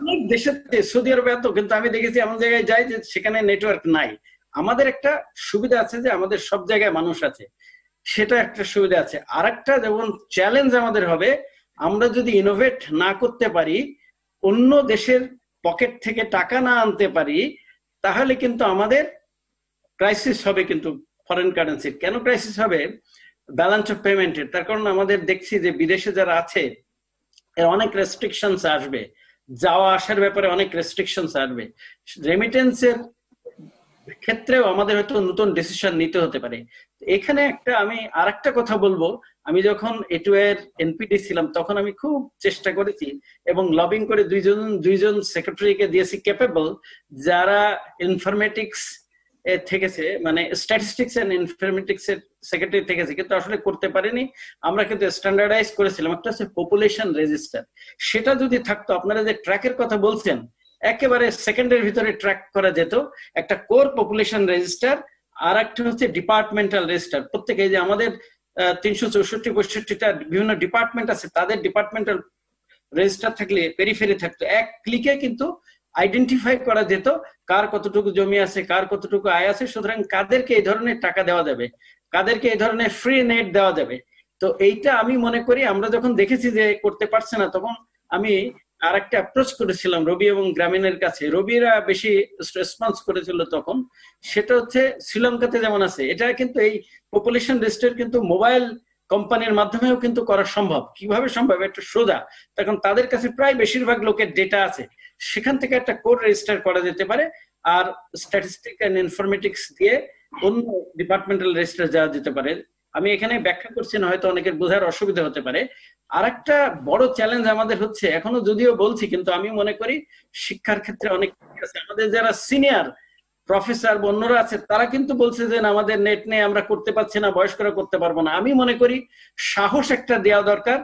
অনেক দেশের সৌদি আরবে এত কিন্তু আমি দেখেছি এমন জায়গায় যাই যে সেখানে নেটওয়ার্ক নাই আমাদের একটা সুবিধা আছে যে আমাদের সব জায়গায় মানুষ আছে সেটা একটা সুবিধা আছে আর একটা যেমন চ্যালেঞ্জ আমাদের হবে আমরা যদি ইনোভেট না করতে পারি অন্য দেশের পকেট থেকে টাকা না আনতে পারি তাহলে কিন্তু আমাদের ক্রাইসিস হবে কিন্তু ফরেন কারেন্সির কেন ক্রাইসিস হবে ব্যালেন্স অফ পেমেন্টের তার কারণ আমাদের দেখছি যে বিদেশে যারা আছে এর অনেক রেস্ট্রিকশনস আসবে যাওয়া আসার ব্যাপারে অনেক রেস্ট্রিকশনস আসবে রেমিটেন্সের ক্ষেত্রেও আমাদের হয়তো নতুন ডিসিশন নিতে হতে পারে এখানে একটা আমি আরেকটা কথা বলবো আমি যখন A2I এর এনপিডি ছিলাম তখন আমি খুব চেষ্টা করেছি এবং লবিং করে দুইজন সেক্রেটারিকে দিয়েছি ক্যাপেবল যারা ইনফরমেটিক্স থেকেছে মানে স্ট্যাটিস্টিক্স এন্ড ইনফরমেটিক্স এর সেক্রেটারি থেকেছে কিন্তু আসলে করতে পারেনি আমরা কিন্তু স্ট্যান্ডার্ডাইজ করেছিলাম একটা হচ্ছে পপুলেশন রেজিস্টার সেটা যদি থাকতো আপনারা যে ট্র্যাকের কথা বলছেন একেবারে সেকেন্ডের ভিতরে ট্র্যাক করা যেত একটা কোর পপুলেশন রেজিস্টার আর একটা হচ্ছে ডিপার্টমেন্টাল রেজিস্টার প্রত্যেকে যে আমাদের ৩৬৪-৬৫টা বিভিন্ন ডিপার্টমেন্ট আছে তাদের ডিপার্টমেন্টাল রেজিস্টার থাকলে পেরিফেরি থাকতো এক ক্লিকে কিন্তু আইডেন্টিফাই করা যেত কার কতটুকু জমি আছে কার কতটুকু আয় আছে সুতরাং কাদেরকে এই ধরনের টাকা দেওয়া যাবে কাদেরকে এই ধরনের ফ্রি নেট দেওয়া যাবে তো এইটা আমি মনে করি আমরা যখন দেখেছি যে করতে পারছে না তখন আমি আরেকটা অ্যাপ্রোচ করেছিলাম রবি এবং গ্রামীণের কাছে রবিরা বেশি রেসপন্স করেছিল তখন সেটা হচ্ছে শ্রীলঙ্কাতে যেমন আছে এটা কিন্তু এই পপুলেশন রেজিস্টার কিন্তু মোবাইল কোম্পানির মাধ্যমেও কিন্তু করা সম্ভব কিভাবে সম্ভব এটা সোজা তখন তাদের কাছে প্রায় বেশিরভাগ লোকের ডেটা আছে সেখান থেকে একটা কোড রেজিস্টার করা যেতে পারে আর স্ট্যাটিস্টিক্স এন্ড ইনফরমেটিক্স দিয়ে অন্য ডিপার্টমেন্টাল রেজিস্টার যা যেতে পারে আমি এখানে ব্যাখ্যা করছি না হয়তো অনেকের বোঝার অসুবিধা হতে পারে আরেকটা বড় চ্যালেঞ্জ আমাদের হচ্ছে এখনো যদিও বলছি কিন্তু আমি মনে করি শিক্ষার ক্ষেত্রে অনেক আছে আমাদের যারা সিনিয়র প্রফেসর বন্যরা আছে তারা কিন্তু বলছে যে আমাদের নেট নেই আমরা করতে পারছি না বয়স্করা করতে পারবো না আমি মনে করি সাহস একটা দেয়া দরকার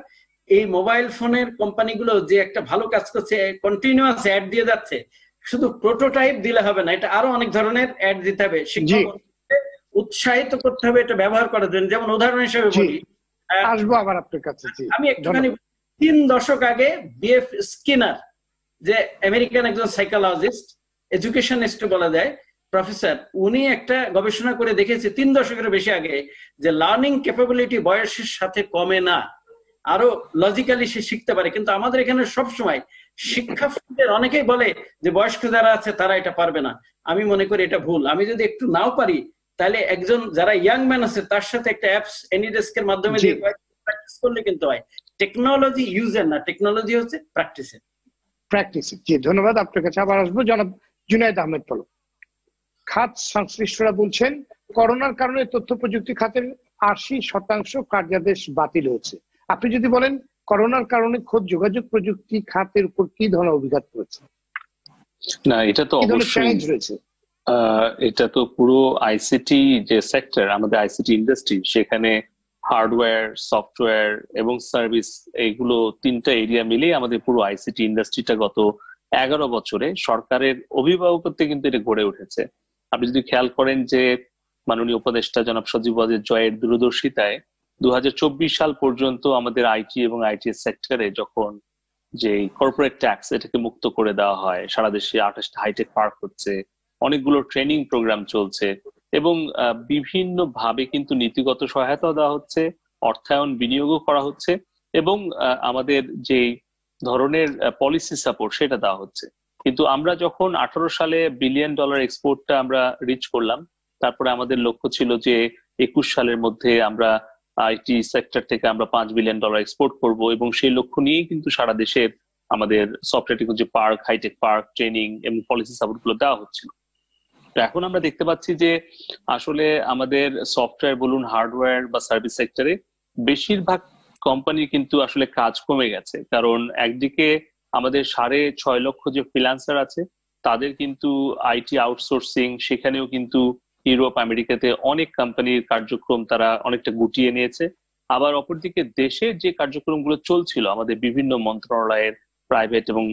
এই মোবাইল ফোনের কোম্পানিগুলো যে একটা ভালো কাজ করছে কন্টিনিউয়াস অ্যাড দিয়ে যাচ্ছে শুধু প্রোটোটাইপ দিলে হবে না এটা আরো অনেক ধরনের অ্যাড দিতে হবে শিক্ষককে উৎসাহিত করতে হবে এটা ব্যবহার করার জন্য যেমন উদাহরণ হিসেবে বলি আসবো আবার আপনার কাছে জি আমি একটুখানি 3 দশক আগে বিএফ স্কিনার যে আমেরিকান একজন সাইকোলজিস্ট এডুকেশনিস্ট বলা যায় প্রফেসর উনি একটা গবেষণা করে দেখেছে 3 দশকের বেশি আগে যে লার্নিং ক্যাপাবিলিটি বয়সের সাথে কমে না আরো লজিক্যালি সে শিখতে পারে কিন্তু আমাদের এখানে সব সময় শিক্ষার্থীদের অনেকেই বলে যে বয়স্ক যারা আছে তারা এটা পারবে না আমি মনে করি এটা ভুল আমি যদি একটু নাও পারি তাহলে একজন যারা ইয়াং ম্যান আছে তার সাথে একটা অ্যাপস এনিডেস্ক এর মাধ্যমে দিয়ে প্র্যাকটিস করলে কিন্তু হয় টেকনোলজি ইউজার না টেকনোলজি হচ্ছে প্র্যাকটিসের প্র্যাকটিসের জি ধন্যবাদ আপনার কাছে আবার আসবো জনাব জুনায়েদ আহমেদ পল খাত সংশ্লিষ্টরা বলছেন করোনার কারণে তথ্য প্রযুক্তি খাতের 80% কার্যাদেশ বাতিল হয়েছে আপনি যদি বলেন করোনার কারণে খোদ যোগাযোগ প্রযুক্তি খাতের উপর কি ধরনের অভিঘাত পড়েছে না এটা তো অবশ্যই এটা তো পুরো আইসিটি যে সেক্টর আমাদের আইসিটি ইন্ডাস্ট্রি সেখানে হার্ডওয়্যার সফটওয়্যার এবং সার্ভিস এইগুলো 3টা এরিয়া মিলে আমাদের পুরো আইসিটি ইন্ডাস্ট্রিটা গত 11 বছরে সরকারের অভিভাবকত্বে কিন্তু এটা গড়ে উঠেছে আপনি যদি খেয়াল করেন যে মাননীয় উপদেষ্টা জনাব সজীব ওয়াজেদ জয়ের দূরদর্শিতায় 2024 সাল পর্যন্ত আমাদের আইটি এবং আইটিএস সেক্টরে যখন যে কর্পোরেট ট্যাক্স এটাকে মুক্ত করে দেওয়া হয় সারা দেশে 28টা হাইটেক পার্ক হচ্ছে অনেকগুলো ট্রেনিং প্রোগ্রাম চলছে এবং বিভিন্ন ভাবে কিন্তু নীতিগত সহায়তা দেওয়া হচ্ছে অর্থায়ন বিনিয়োগও করা হচ্ছে এবং আমাদের যে ধরনের পলিসি সাপোর্ট সেটা দেওয়া হচ্ছে কিন্তু আমরা যখন 18 সালে $1 billion এক্সপোর্টটা আমরা রিচ করলাম তারপরে আমাদের লক্ষ্য ছিল যে 21 সালের মধ্যে আমরা আইটি সেক্টর থেকে আমরা $5 billion এক্সপোর্ট করব এবং সেই লক্ষ্য নিয়ে কিন্তু সারা দেশের আমাদের সফটওয়্যার যে পার্ক হাইটেক পার্ক ট্রেনিং এবং পলিসি সাপোর্ট গুলো দেওয়া হচ্ছিল এখন আমরা দেখতে পাচ্ছি যে আসলে আমাদের সফটওয়্যার বলুন হার্ডওয়্যার বা সার্ভিস সেক্টরে বেশিরভাগ কোম্পানি কিন্তু আসলে কাজ কমে গেছে কারণ একদিকে আমাদের 6.5 লক্ষ যে ফ্রিল্যান্সার আছে তাদের কিন্তু আইটি আউটসোর্সিং সেখানেও কিন্তু ইউরোপ আমেরিকাতে অনেক কোম্পানির কার্যক্রম তারা অনেকটা গুটিয়ে নিয়েছে আবার অপরদিকে দেশের যে কার্যক্রমগুলো চলছিল আমাদের বিভিন্ন মন্ত্রণালয়ের প্রাইভেট এবং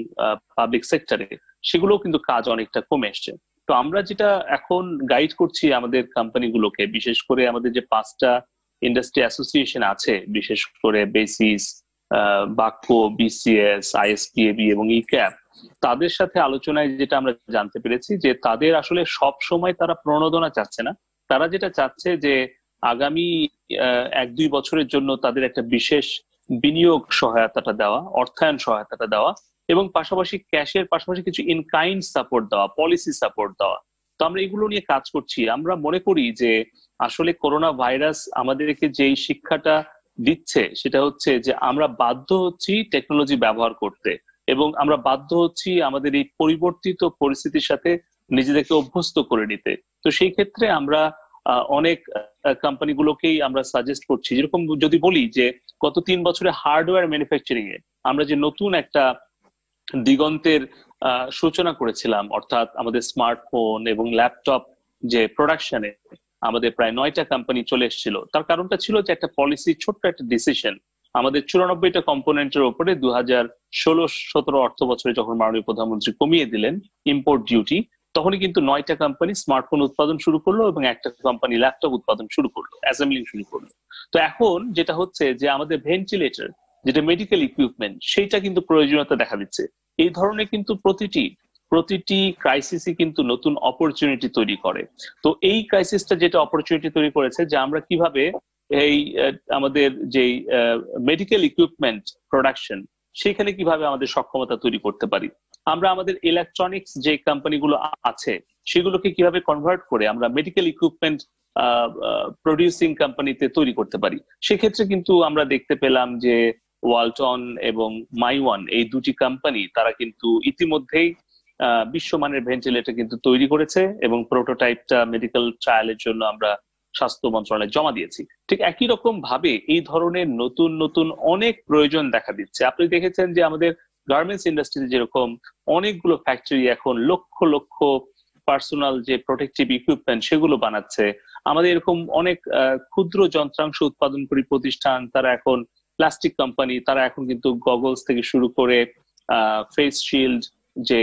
পাবলিক সেক্টরে সেগুলো কিন্তু কাজ অনেকটা কমে আসছে তো আমরা যেটা এখন গাইড করছি আমাদের কোম্পানিগুলোকে বিশেষ করে আমাদের যে 5টা ইন্ডাস্ট্রি অ্যাসোসিয়েশন আছে বিশেষ করে বেসিস বাক্কো বিসিএস আইএসটিএবি এবং ইক্যাব তাদের সাথে আলোচনায় যেটা আমরা জানতে পেরেছি যে তাদের আসলে সব সময় তারা প্রণোদনা চাচ্ছে না তারা যেটা চাচ্ছে যে আগামী 1-2 বছরের জন্য তাদের একটা বিশেষ বিনিয়োগ সহায়তাটা দেওয়া অর্থায়ন সহায়তাটা দেওয়া এবং পাশাপাশি ক্যাশের পাশাপাশি কিছু ইনকাইন্ড সাপোর্ট দেওয়া পলিসি সাপোর্ট দেওয়া তো আমরা এগুলো নিয়ে কাজ করছি আমরা মনে করি যে আসলে করোনা ভাইরাস আমাদেরকে যেই শিক্ষাটা দিচ্ছে সেটা হচ্ছে যে আমরা বাধ্য হচ্ছি টেকনোলজি ব্যবহার করতে এবং আমরা বাধ্য হচ্ছি আমাদের এই পরিবর্তিত পরিস্থিতির সাথে নিজেদেরকে অভ্যস্ত করে নিতে তো সেই ক্ষেত্রে আমরা অনেক কোম্পানিগুলোকেই আমরা সাজেস্ট করছি যেরকম যদি বলি যে গত 3 বছরে হার্ডওয়্যার ম্যানুফ্যাকচারিং এ আমরা যে নতুন একটা দিগন্তের সূচনা করেছিলাম অর্থাৎ আমাদের স্মার্টফোন এবং ল্যাপটপ যে প্রোডাকশনে আমাদের প্রায় 9টা কোম্পানি চলে এসেছিল তার কারণটা ছিল যে একটা পলিসি ছোট্ট একটা ডিসিশন আমাদের 94টা কম্পোনেন্টের উপরে 2016-17 অর্থ বছরে যখন মাননীয় প্রধানমন্ত্রী কমিয়ে দিলেন ইম্পোর্ট ডিউটি তখনই কিন্তু 9টা কোম্পানি স্মার্টফোন উৎপাদন শুরু করলো এবং একটা কোম্পানি ল্যাপটপ উৎপাদন শুরু করলো অ্যাসেম্বলিং শুরু করলো তো এখন যেটা হচ্ছে যে আমাদের ভেন্টিলেটর যেটা মেডিকেল ইকুইপমেন্ট সেইটা কিন্তু প্রয়োজনীয়তা দেখা দিচ্ছে এই ধরনের কিন্তু প্রতিটি প্রতিটি ক্রাইসিসই কিন্তু নতুন অপরচুনিটি তৈরি করে। তো এই ক্রাইসিসটা যেটা অপরচুনিটি তৈরি করেছে যে আমরা কিভাবে এই আমাদের যে মেডিকেল ইকুইপমেন্ট প্রোডাকশন সেখানে কিভাবে আমাদের সক্ষমতা তৈরি করতে পারি, আমরা আমাদের ইলেকট্রনিক্স যে কোম্পানিগুলো আছে সেগুলোকে কিভাবে কনভার্ট করে আমরা মেডিকেল ইকুইপমেন্ট প্রোডিউসিং কোম্পানিতে তৈরি করতে পারি। সেক্ষেত্রে কিন্তু আমরা দেখতে পেলাম যে ওয়ালটন এবং মাইওয়ান এই দুটি কোম্পানি তারা কিন্তু ইতিমধ্যেই বিশ্বমানের ভেন্টিলেটর কিন্তু তৈরি করেছে এবং প্রোটোটাইপটা মেডিকেল ট্রায়ালের জন্য আমরা স্বাস্থ্য মন্ত্রণালয়ে জমা দিয়েছি। ঠিক একই রকম ভাবে এই ধরনের নতুন নতুন অনেক প্রয়োজন দেখা দিচ্ছে। আপনি দেখেছেন যে আমাদের গার্মেন্টস ইন্ডাস্ট্রিতে যেরকম অনেকগুলো ফ্যাক্টরি এখন লক্ষ লক্ষ পার্সোনাল যে প্রোটেকটিভ ইকুইপমেন্ট সেগুলো বানাচ্ছে, আমাদের এরকম অনেক ক্ষুদ্র যন্ত্রাংশ উৎপাদনকারী প্রতিষ্ঠান তারা এখন প্লাস্টিক কোম্পানি তারা এখন কিন্তু গগলস থেকে শুরু করে ফেস শিল্ড যে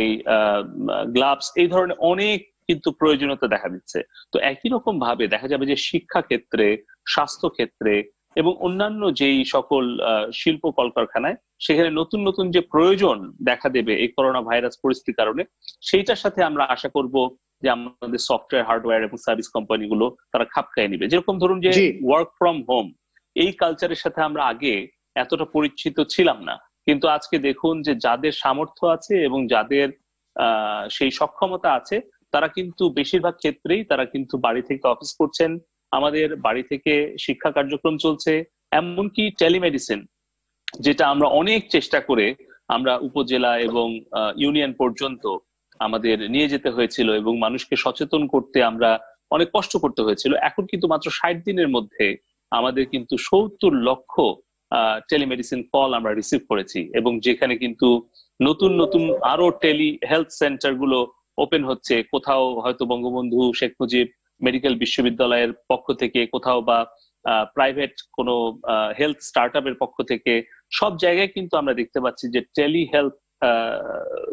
গ্লাভস এই ধরনের অনেক কিন্তু প্রয়োজনীয়তা দেখা দিচ্ছে। তো একই রকম ভাবে দেখা যাবে যে শিক্ষা ক্ষেত্রে, স্বাস্থ্য ক্ষেত্রে এবং অন্যান্য যেই সকল শিল্প কলকারখানায় সেখানে নতুন নতুন যে প্রয়োজন দেখা দেবে এই করোনা ভাইরাস পরিস্থিতির কারণে, সেইটার সাথে আমরা আশা করব যে আমাদের সফটওয়্যার, হার্ডওয়্যার এবং সার্ভিস কোম্পানিগুলো তারা খাপ খাইয়ে নিবে। যেরকম ধরুন যে ওয়ার্ক ফ্রম হোম এই কালচারের সাথে আমরা আগে এতটা পরিচিত ছিলাম না, কিন্তু আজকে দেখুন যে যাদের সামর্থ্য আছে এবং যাদের সেই সক্ষমতা আছে তারা কিন্তু বেশিরভাগ ক্ষেত্রেই তারা কিন্তু বাড়ি থেকে অফিস করছেন, আমাদের বাড়ি থেকে শিক্ষা কার্যক্রম চলছে, এমনকি টেলিমেডিসিন যেটা আমরা অনেক চেষ্টা করে আমরা উপজেলা এবং ইউনিয়ন পর্যন্ত আমাদের নিয়ে যেতে হয়েছিল এবং মানুষকে সচেতন করতে আমরা অনেক কষ্ট করতে হয়েছিল, এখন কিন্তু মাত্র ৬০ দিনের মধ্যে আমাদের কিন্তু ৭০ লক্ষ টেলিমেডিসিন কল আমরা রিসিভ করেছি এবং যেখানে কিন্তু নতুন নতুন আরো টেলি হেলথ সেন্টার গুলো ওপেন হচ্ছে, কোথাও হয়তো বঙ্গবন্ধু শেখ মুজিব মেডিকেল বিশ্ববিদ্যালয়ের পক্ষ থেকে, কোথাও বা প্রাইভেট কোনো হেলথ স্টার্টআপের পক্ষ থেকে, সব জায়গায় কিন্তু আমরা দেখতে পাচ্ছি যে টেলি হেলথ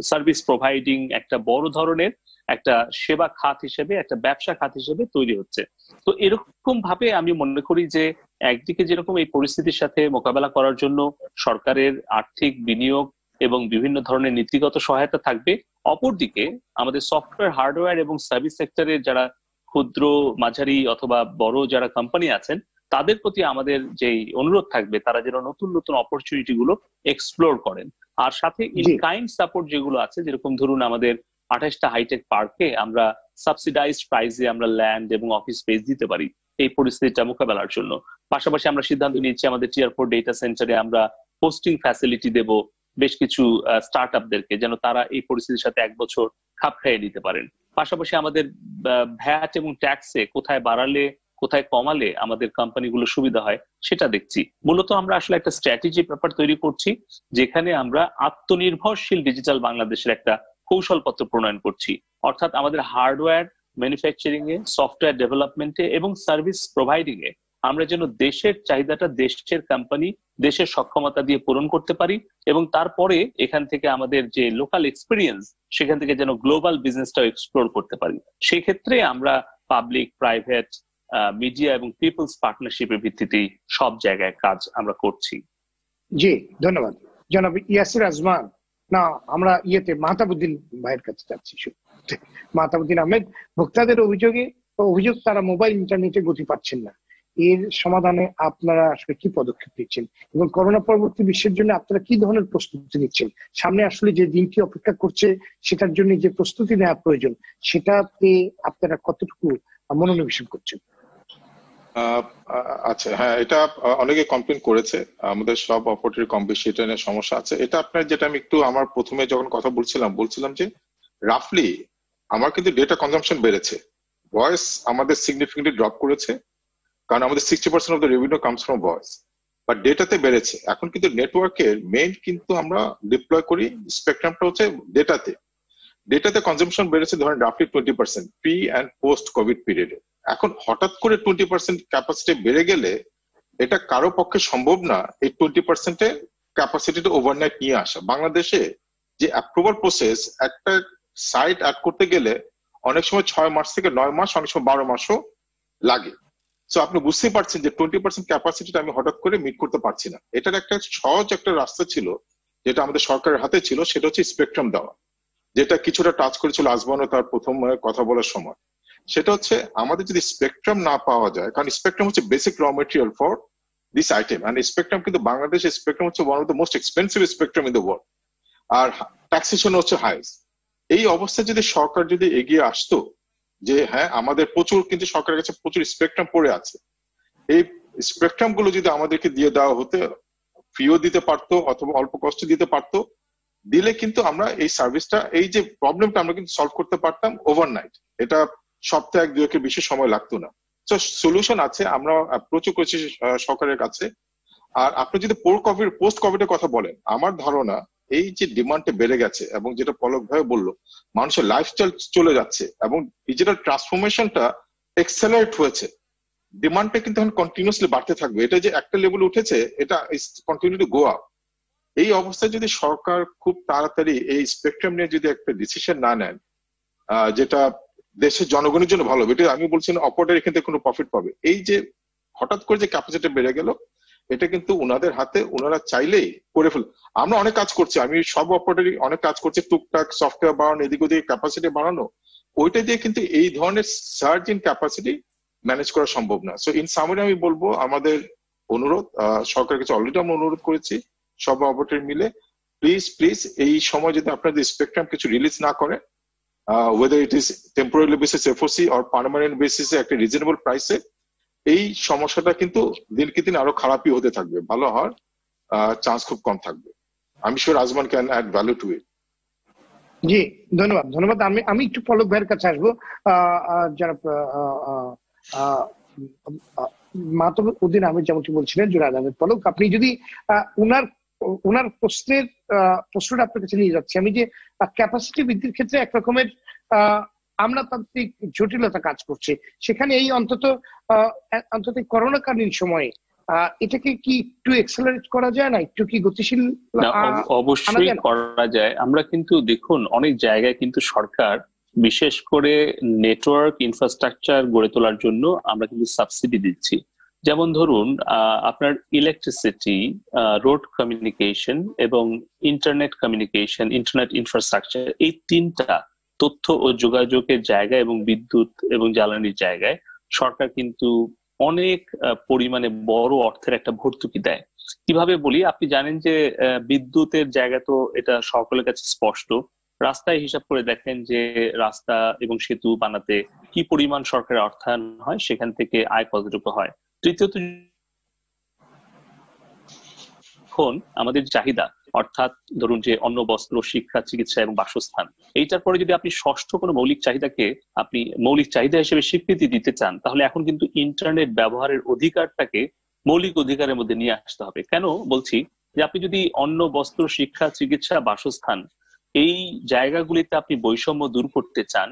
সার্ভিস প্রোভাইডিং একটা বড় ধরনের একটা সেবা খাত হিসেবে, একটা ব্যবসা খাত হিসেবে তৈরি হচ্ছে। তো এরকম ভাবে আমি মনে করি যে একদিকে যেরকম এই পরিস্থিতির সাথে মোকাবেলা করার জন্য সরকারের আর্থিক বিনিয়োগ এবং বিভিন্ন ধরনের নীতিগত সহায়তা থাকবে, অপরদিকে আমাদের সফটওয়্যার, হার্ডওয়্যার এবং সার্ভিস সেক্টরের যারা ক্ষুদ্র, মাঝারি অথবা বড় যারা কোম্পানি আছেন তাদের প্রতি আমাদের যেই অনুরোধ থাকবে তারা যেন নতুন নতুন অপরচুনিটি গুলো এক্সপ্লোর করেন। আর সাথে ইন কাইন্ড সাপোর্ট যেগুলো আছে, যেরকম ধরুন আমাদের ২৮টা হাইটেক পার্কে আমরা সাবসিডাইজড প্রাইসে আমরা ল্যান্ড এবং অফিস স্পেস দিতে পারি এই পরিস্থিতিটা মোকাবেলার জন্য। পাশাপাশি আমরা সিদ্ধান্ত নিয়েছি আমাদের টিয়ার ৪ ডেটা সেন্টারে আমরা পোস্টিং ফ্যাসিলিটি দেব বেশ কিছু স্টার্ট আপদেরকে, যেন তারা এই পরিস্থিতির সাথে ১ বছর খাপ খাইয়ে নিতে পারেন। পাশাপাশি আমাদের ভ্যাট এবং ট্যাক্সে কোথায় বাড়ালে, কোথায় কমালে আমাদের কোম্পানিগুলো সুবিধা হয় সেটা দেখছি। মূলত আমরা আসলে একটা স্ট্র্যাটেজি পেপার তৈরি করছি যেখানে আমরা আত্মনির্ভরশীল ডিজিটাল বাংলাদেশের একটা কৌশলপত্র প্রণয়ন করছি, অর্থাৎ আমাদের হার্ডওয়্যার ম্যানুফ্যাকচারিং এ, সফটওয়্যার ডেভেলপমেন্টে এবং সার্ভিস প্রোভাইডিং এ আমরা যেন দেশের চাহিদাটা দেশের কোম্পানি, দেশের সক্ষমতা দিয়ে পূরণ করতে পারি এবং তারপরে এখান থেকে আমাদের যে লোকাল এক্সপিরিয়েন্স সেখান থেকে যেন গ্লোবাল বিজনেসটাও এক্সপ্লোর করতে পারি। সেক্ষেত্রে আমরা পাবলিক, প্রাইভেট, মিডিয়া এবং পিপলস পার্টনারশিপের ভিত্তিতে সব জায়গায় কাজ আমরা করছি। জি, ধন্যবাদ জনাব ইয়াসির আজমান। না, আমরা মাহতাব উদ্দিন ভাইয়ের কাছে যাচ্ছি। মাহতাব উদ্দিন আহমেদ, ভোক্তাদের অভিযোগ তারা মোবাইল ইন্টারনেটে গতি পাচ্ছেন না, এর সমাধানে আপনারা আসলে কি পদক্ষেপ নিচ্ছেন এবং করোনা পরবর্তী বিশ্বের জন্য আপনারা কি ধরনের প্রস্তুতি নিচ্ছেন? সামনে আসলে যে দিনটি অপেক্ষা করছে সেটার জন্য যে প্রস্তুতি নেওয়া প্রয়োজন সেটাতে আপনারা কতটুকু মনোনিবেশন করছেন? আচ্ছা, হ্যাঁ, এটা অনেকে কমপ্লেন করেছে, আমাদের সব অপারেটরের কম বেশি এটা নিয়ে সমস্যা আছে। এটা আপনার যেটা আমি একটু আমার প্রথমে যখন কথা বলছিলাম যে রাফলি আমার কিন্তু ডেটা কনজাম্পশন বেড়েছে, ভয়েস আমাদের সিগনিফিকেন্টলি ড্রপ করেছে, কারণ আমাদের 60% of the revenue comes from voice, but ডেটাতে বেড়েছে। এখন কিন্তু নেটওয়ার্কের মেইন কিন্তু আমরা ডিপ্লয় করি স্পেকট্রামটা হচ্ছে ডেটাতে কনজাম্পশন বেড়েছে ধরেন রাফলি 20% প্রি অ্যান্ড পোস্ট কোভিড পিরিয়ডে। এখন হঠাৎ করে 20% ক্যাপাসিটি বেড়ে গেলে এটা কারো পক্ষে সম্ভব না এই 20%-এর ক্যাপাসিটিটা ওভারনাইট নিয়ে আসা। বাংলাদেশে যে অ্যাপ্রুভাল প্রসেস, একটা সাইট অ্যাড করতে গেলে অনেক সময় 6 মাস থেকে 9 মাস, অনেক সময় 12 মাসও লাগে। সো আপনি বুঝতেই পারছেন যে 20% ক্যাপাসিটিটা আমি হঠাৎ করে মিট করতে পারছি না। এটার একটা সহজ একটা রাস্তা ছিল যেটা আমাদের সরকারের হাতে ছিল, সেটা হচ্ছে স্পেকট্রাম দেওয়া। যেটা কিছুটা টাচ করেছিল আজমান ও তার প্রথম কথা বলার সময়, সেটা হচ্ছে আমাদের যদি স্পেকট্রাম না পাওয়া যায়, কারণ স্পেকট্রাম হচ্ছে basic raw material for this item, and spectrum কিন্তু বাংলাদেশের স্পেকট্রাম হচ্ছে one of the most expensive spectrum in the world, আর ট্যাক্সেশন হচ্ছে হাইস্ট। এই অবস্থায় যদি সরকার যদি এগিয়ে আসতো যে হ্যাঁ আমাদের প্রচুর, কিন্তু সরকারের কাছে প্রচুর স্পেকট্রাম পড়ে আছে, এই স্পেকট্রাম গুলো যদি আমাদেরকে দিয়ে দেওয়া হতে, ফ্রিও দিতে পারতো অথবা অল্প কষ্ট দিতে পারতো, দিলে কিন্তু আমরা এই সার্ভিসটা, এই যে প্রবলেমটা আমরা কিন্তু সলভ করতে পারতাম ওভারনাইট, এটা সপ্তাহে এক দুয়েকের বেশি সময় লাগতো না। তো সলিউশন আছে, আমরা প্রচুর করছি সরকারের কাছে। আর আপনি যদি পোস্ট কোভিড এর কথা বলেন, আমার ধারণা এই যে ডিমান্ডটা বেড়ে গেছে এবং যেটা পলক ভাই বললো মানুষের লাইফস্টাইল চলে যাচ্ছে এবং ডিজিটাল ট্রান্সফরমেশনটা এক্সেলারেট হয়েছে, ডিমান্ডটা কিন্তু এখন কন্টিনিউয়াসলি বাড়তে থাকবে। এটা যে একটা লেভেল উঠেছে, এটা কন্টিনিউ টু গো আপ। এই অবস্থায় যদি সরকার খুব তাড়াতাড়ি এই স্পেকট্রাম নিয়ে যদি একটা ডিসিশন না নেন যেটা দেশের জনগণের জন্য ভালো, এটা আমি বলছি না অপারেটর এখান থেকে কোনো প্রফিট পাবে, এই যে হঠাৎ করে যে ক্যাপাসিটি বেড়ে গেল, এটা কিন্তু ওনাদের হাতে, ওনারা চাইলেই করে ফেল। আমরা অনেক কাজ করছি, আমি সব অপারেটরই অনেক কাজ করছি, টুকটাক সফটওয়্যার বাড়ানো, এদিক ওদিকে ক্যাপাসিটি বাড়ানো, ওইটা দিয়ে কিন্তু এই ধরনের সার্জ ইন ক্যাপাসিটি ম্যানেজ করা সম্ভব না। সো ইন সামারি আমি বলবো আমাদের অনুরোধ, সরকারের কাছে অলরেডি আমরা অনুরোধ করেছি সব অপারেটর মিলে, প্লিজ এই সময় যদি আপনাদের স্পেকট্রাম কিছু রিলিজ না করে, whether it is temporary basis FOC or permanent basis একটা রিজনেবল প্রাইসে, এই সমস্যাটা কিন্তু দিনকে দিন আরো খারাপই হতে থাকবে, ভালো হওয়ার চান্স খুব কম থাকবে। আমি sure Azman can add value to it. জি ধন্যবাদ, ধন্যবাদ। আমি একটু পলক ভাইয়ের কাছে আসবো। যারা মাহতাব উদ্দিন আমি যেমনটি বলছিলেন জোরাদ আহমেদ পলক, আপনি যদি ওনার প্রশ্নটা আপনার কাছে নিয়ে যাচ্ছি আমি, যে ক্যাপাসিটি বৃদ্ধির ক্ষেত্রে একরকমের আমলাতান্ত্রিক জটিলতা কাজ করছে সেখানে, এই অন্তত করোনাকালীন সময়ে এটাকে কি একটু এক্সেলারেট করা যায় না, একটু কি গতিশীল? অবশ্যই করা যায়। আমরা কিন্তু দেখুন অনেক জায়গায় কিন্তু সরকার বিশেষ করে নেটওয়ার্ক ইনফ্রাস্ট্রাকচার গড়ে তোলার জন্য আমরা কিন্তু সাবসিডি দিচ্ছি। যেমন ধরুন আপনার ইলেকট্রিসিটি, রোড কমিউনিকেশন এবং ইন্টারনেট কমিউনিকেশন, ইন্টারনেট ইনফ্রাস্ট্রাকচার, এই তিনটা তথ্য ও যোগাযোগের জায়গা এবং বিদ্যুৎ এবং জ্বালানির জায়গায় সরকার কিন্তু অনেক পরিমাণে বড় অর্থের একটা ভর্তুকি দেয়। কিভাবে বলি, আপনি জানেন যে বিদ্যুতের জায়গা তো এটা সকলের কাছে স্পষ্ট, রাস্তায় হিসাব করে দেখেন যে রাস্তা এবং সেতু বানাতে কি পরিমাণ সরকারের অর্থায়ন হয়, সেখান থেকে আয় কতটুকু হয়। তৃতীয়ত আমাদের চাহিদা, অর্থাৎ ধরুন যে অন্ন, বস্ত্র, শিক্ষা, চিকিৎসা এবং বাসস্থান, এইটার পরে যদি আপনি ষষ্ঠ কোনো মৌলিক চাহিদাকে আপনি মৌলিক চাহিদা হিসেবে স্বীকৃতি দিতে চান, তাহলে এখন কিন্তু ইন্টারনেট ব্যবহারের অধিকারটাকে মৌলিক অধিকারের মধ্যে নিয়ে আসতে হবে। কেন বলছি যে আপনি যদি অন্ন, বস্ত্র, শিক্ষা, চিকিৎসা, বাসস্থান এই জায়গাগুলিতে আপনি বৈষম্য দূর করতে চান,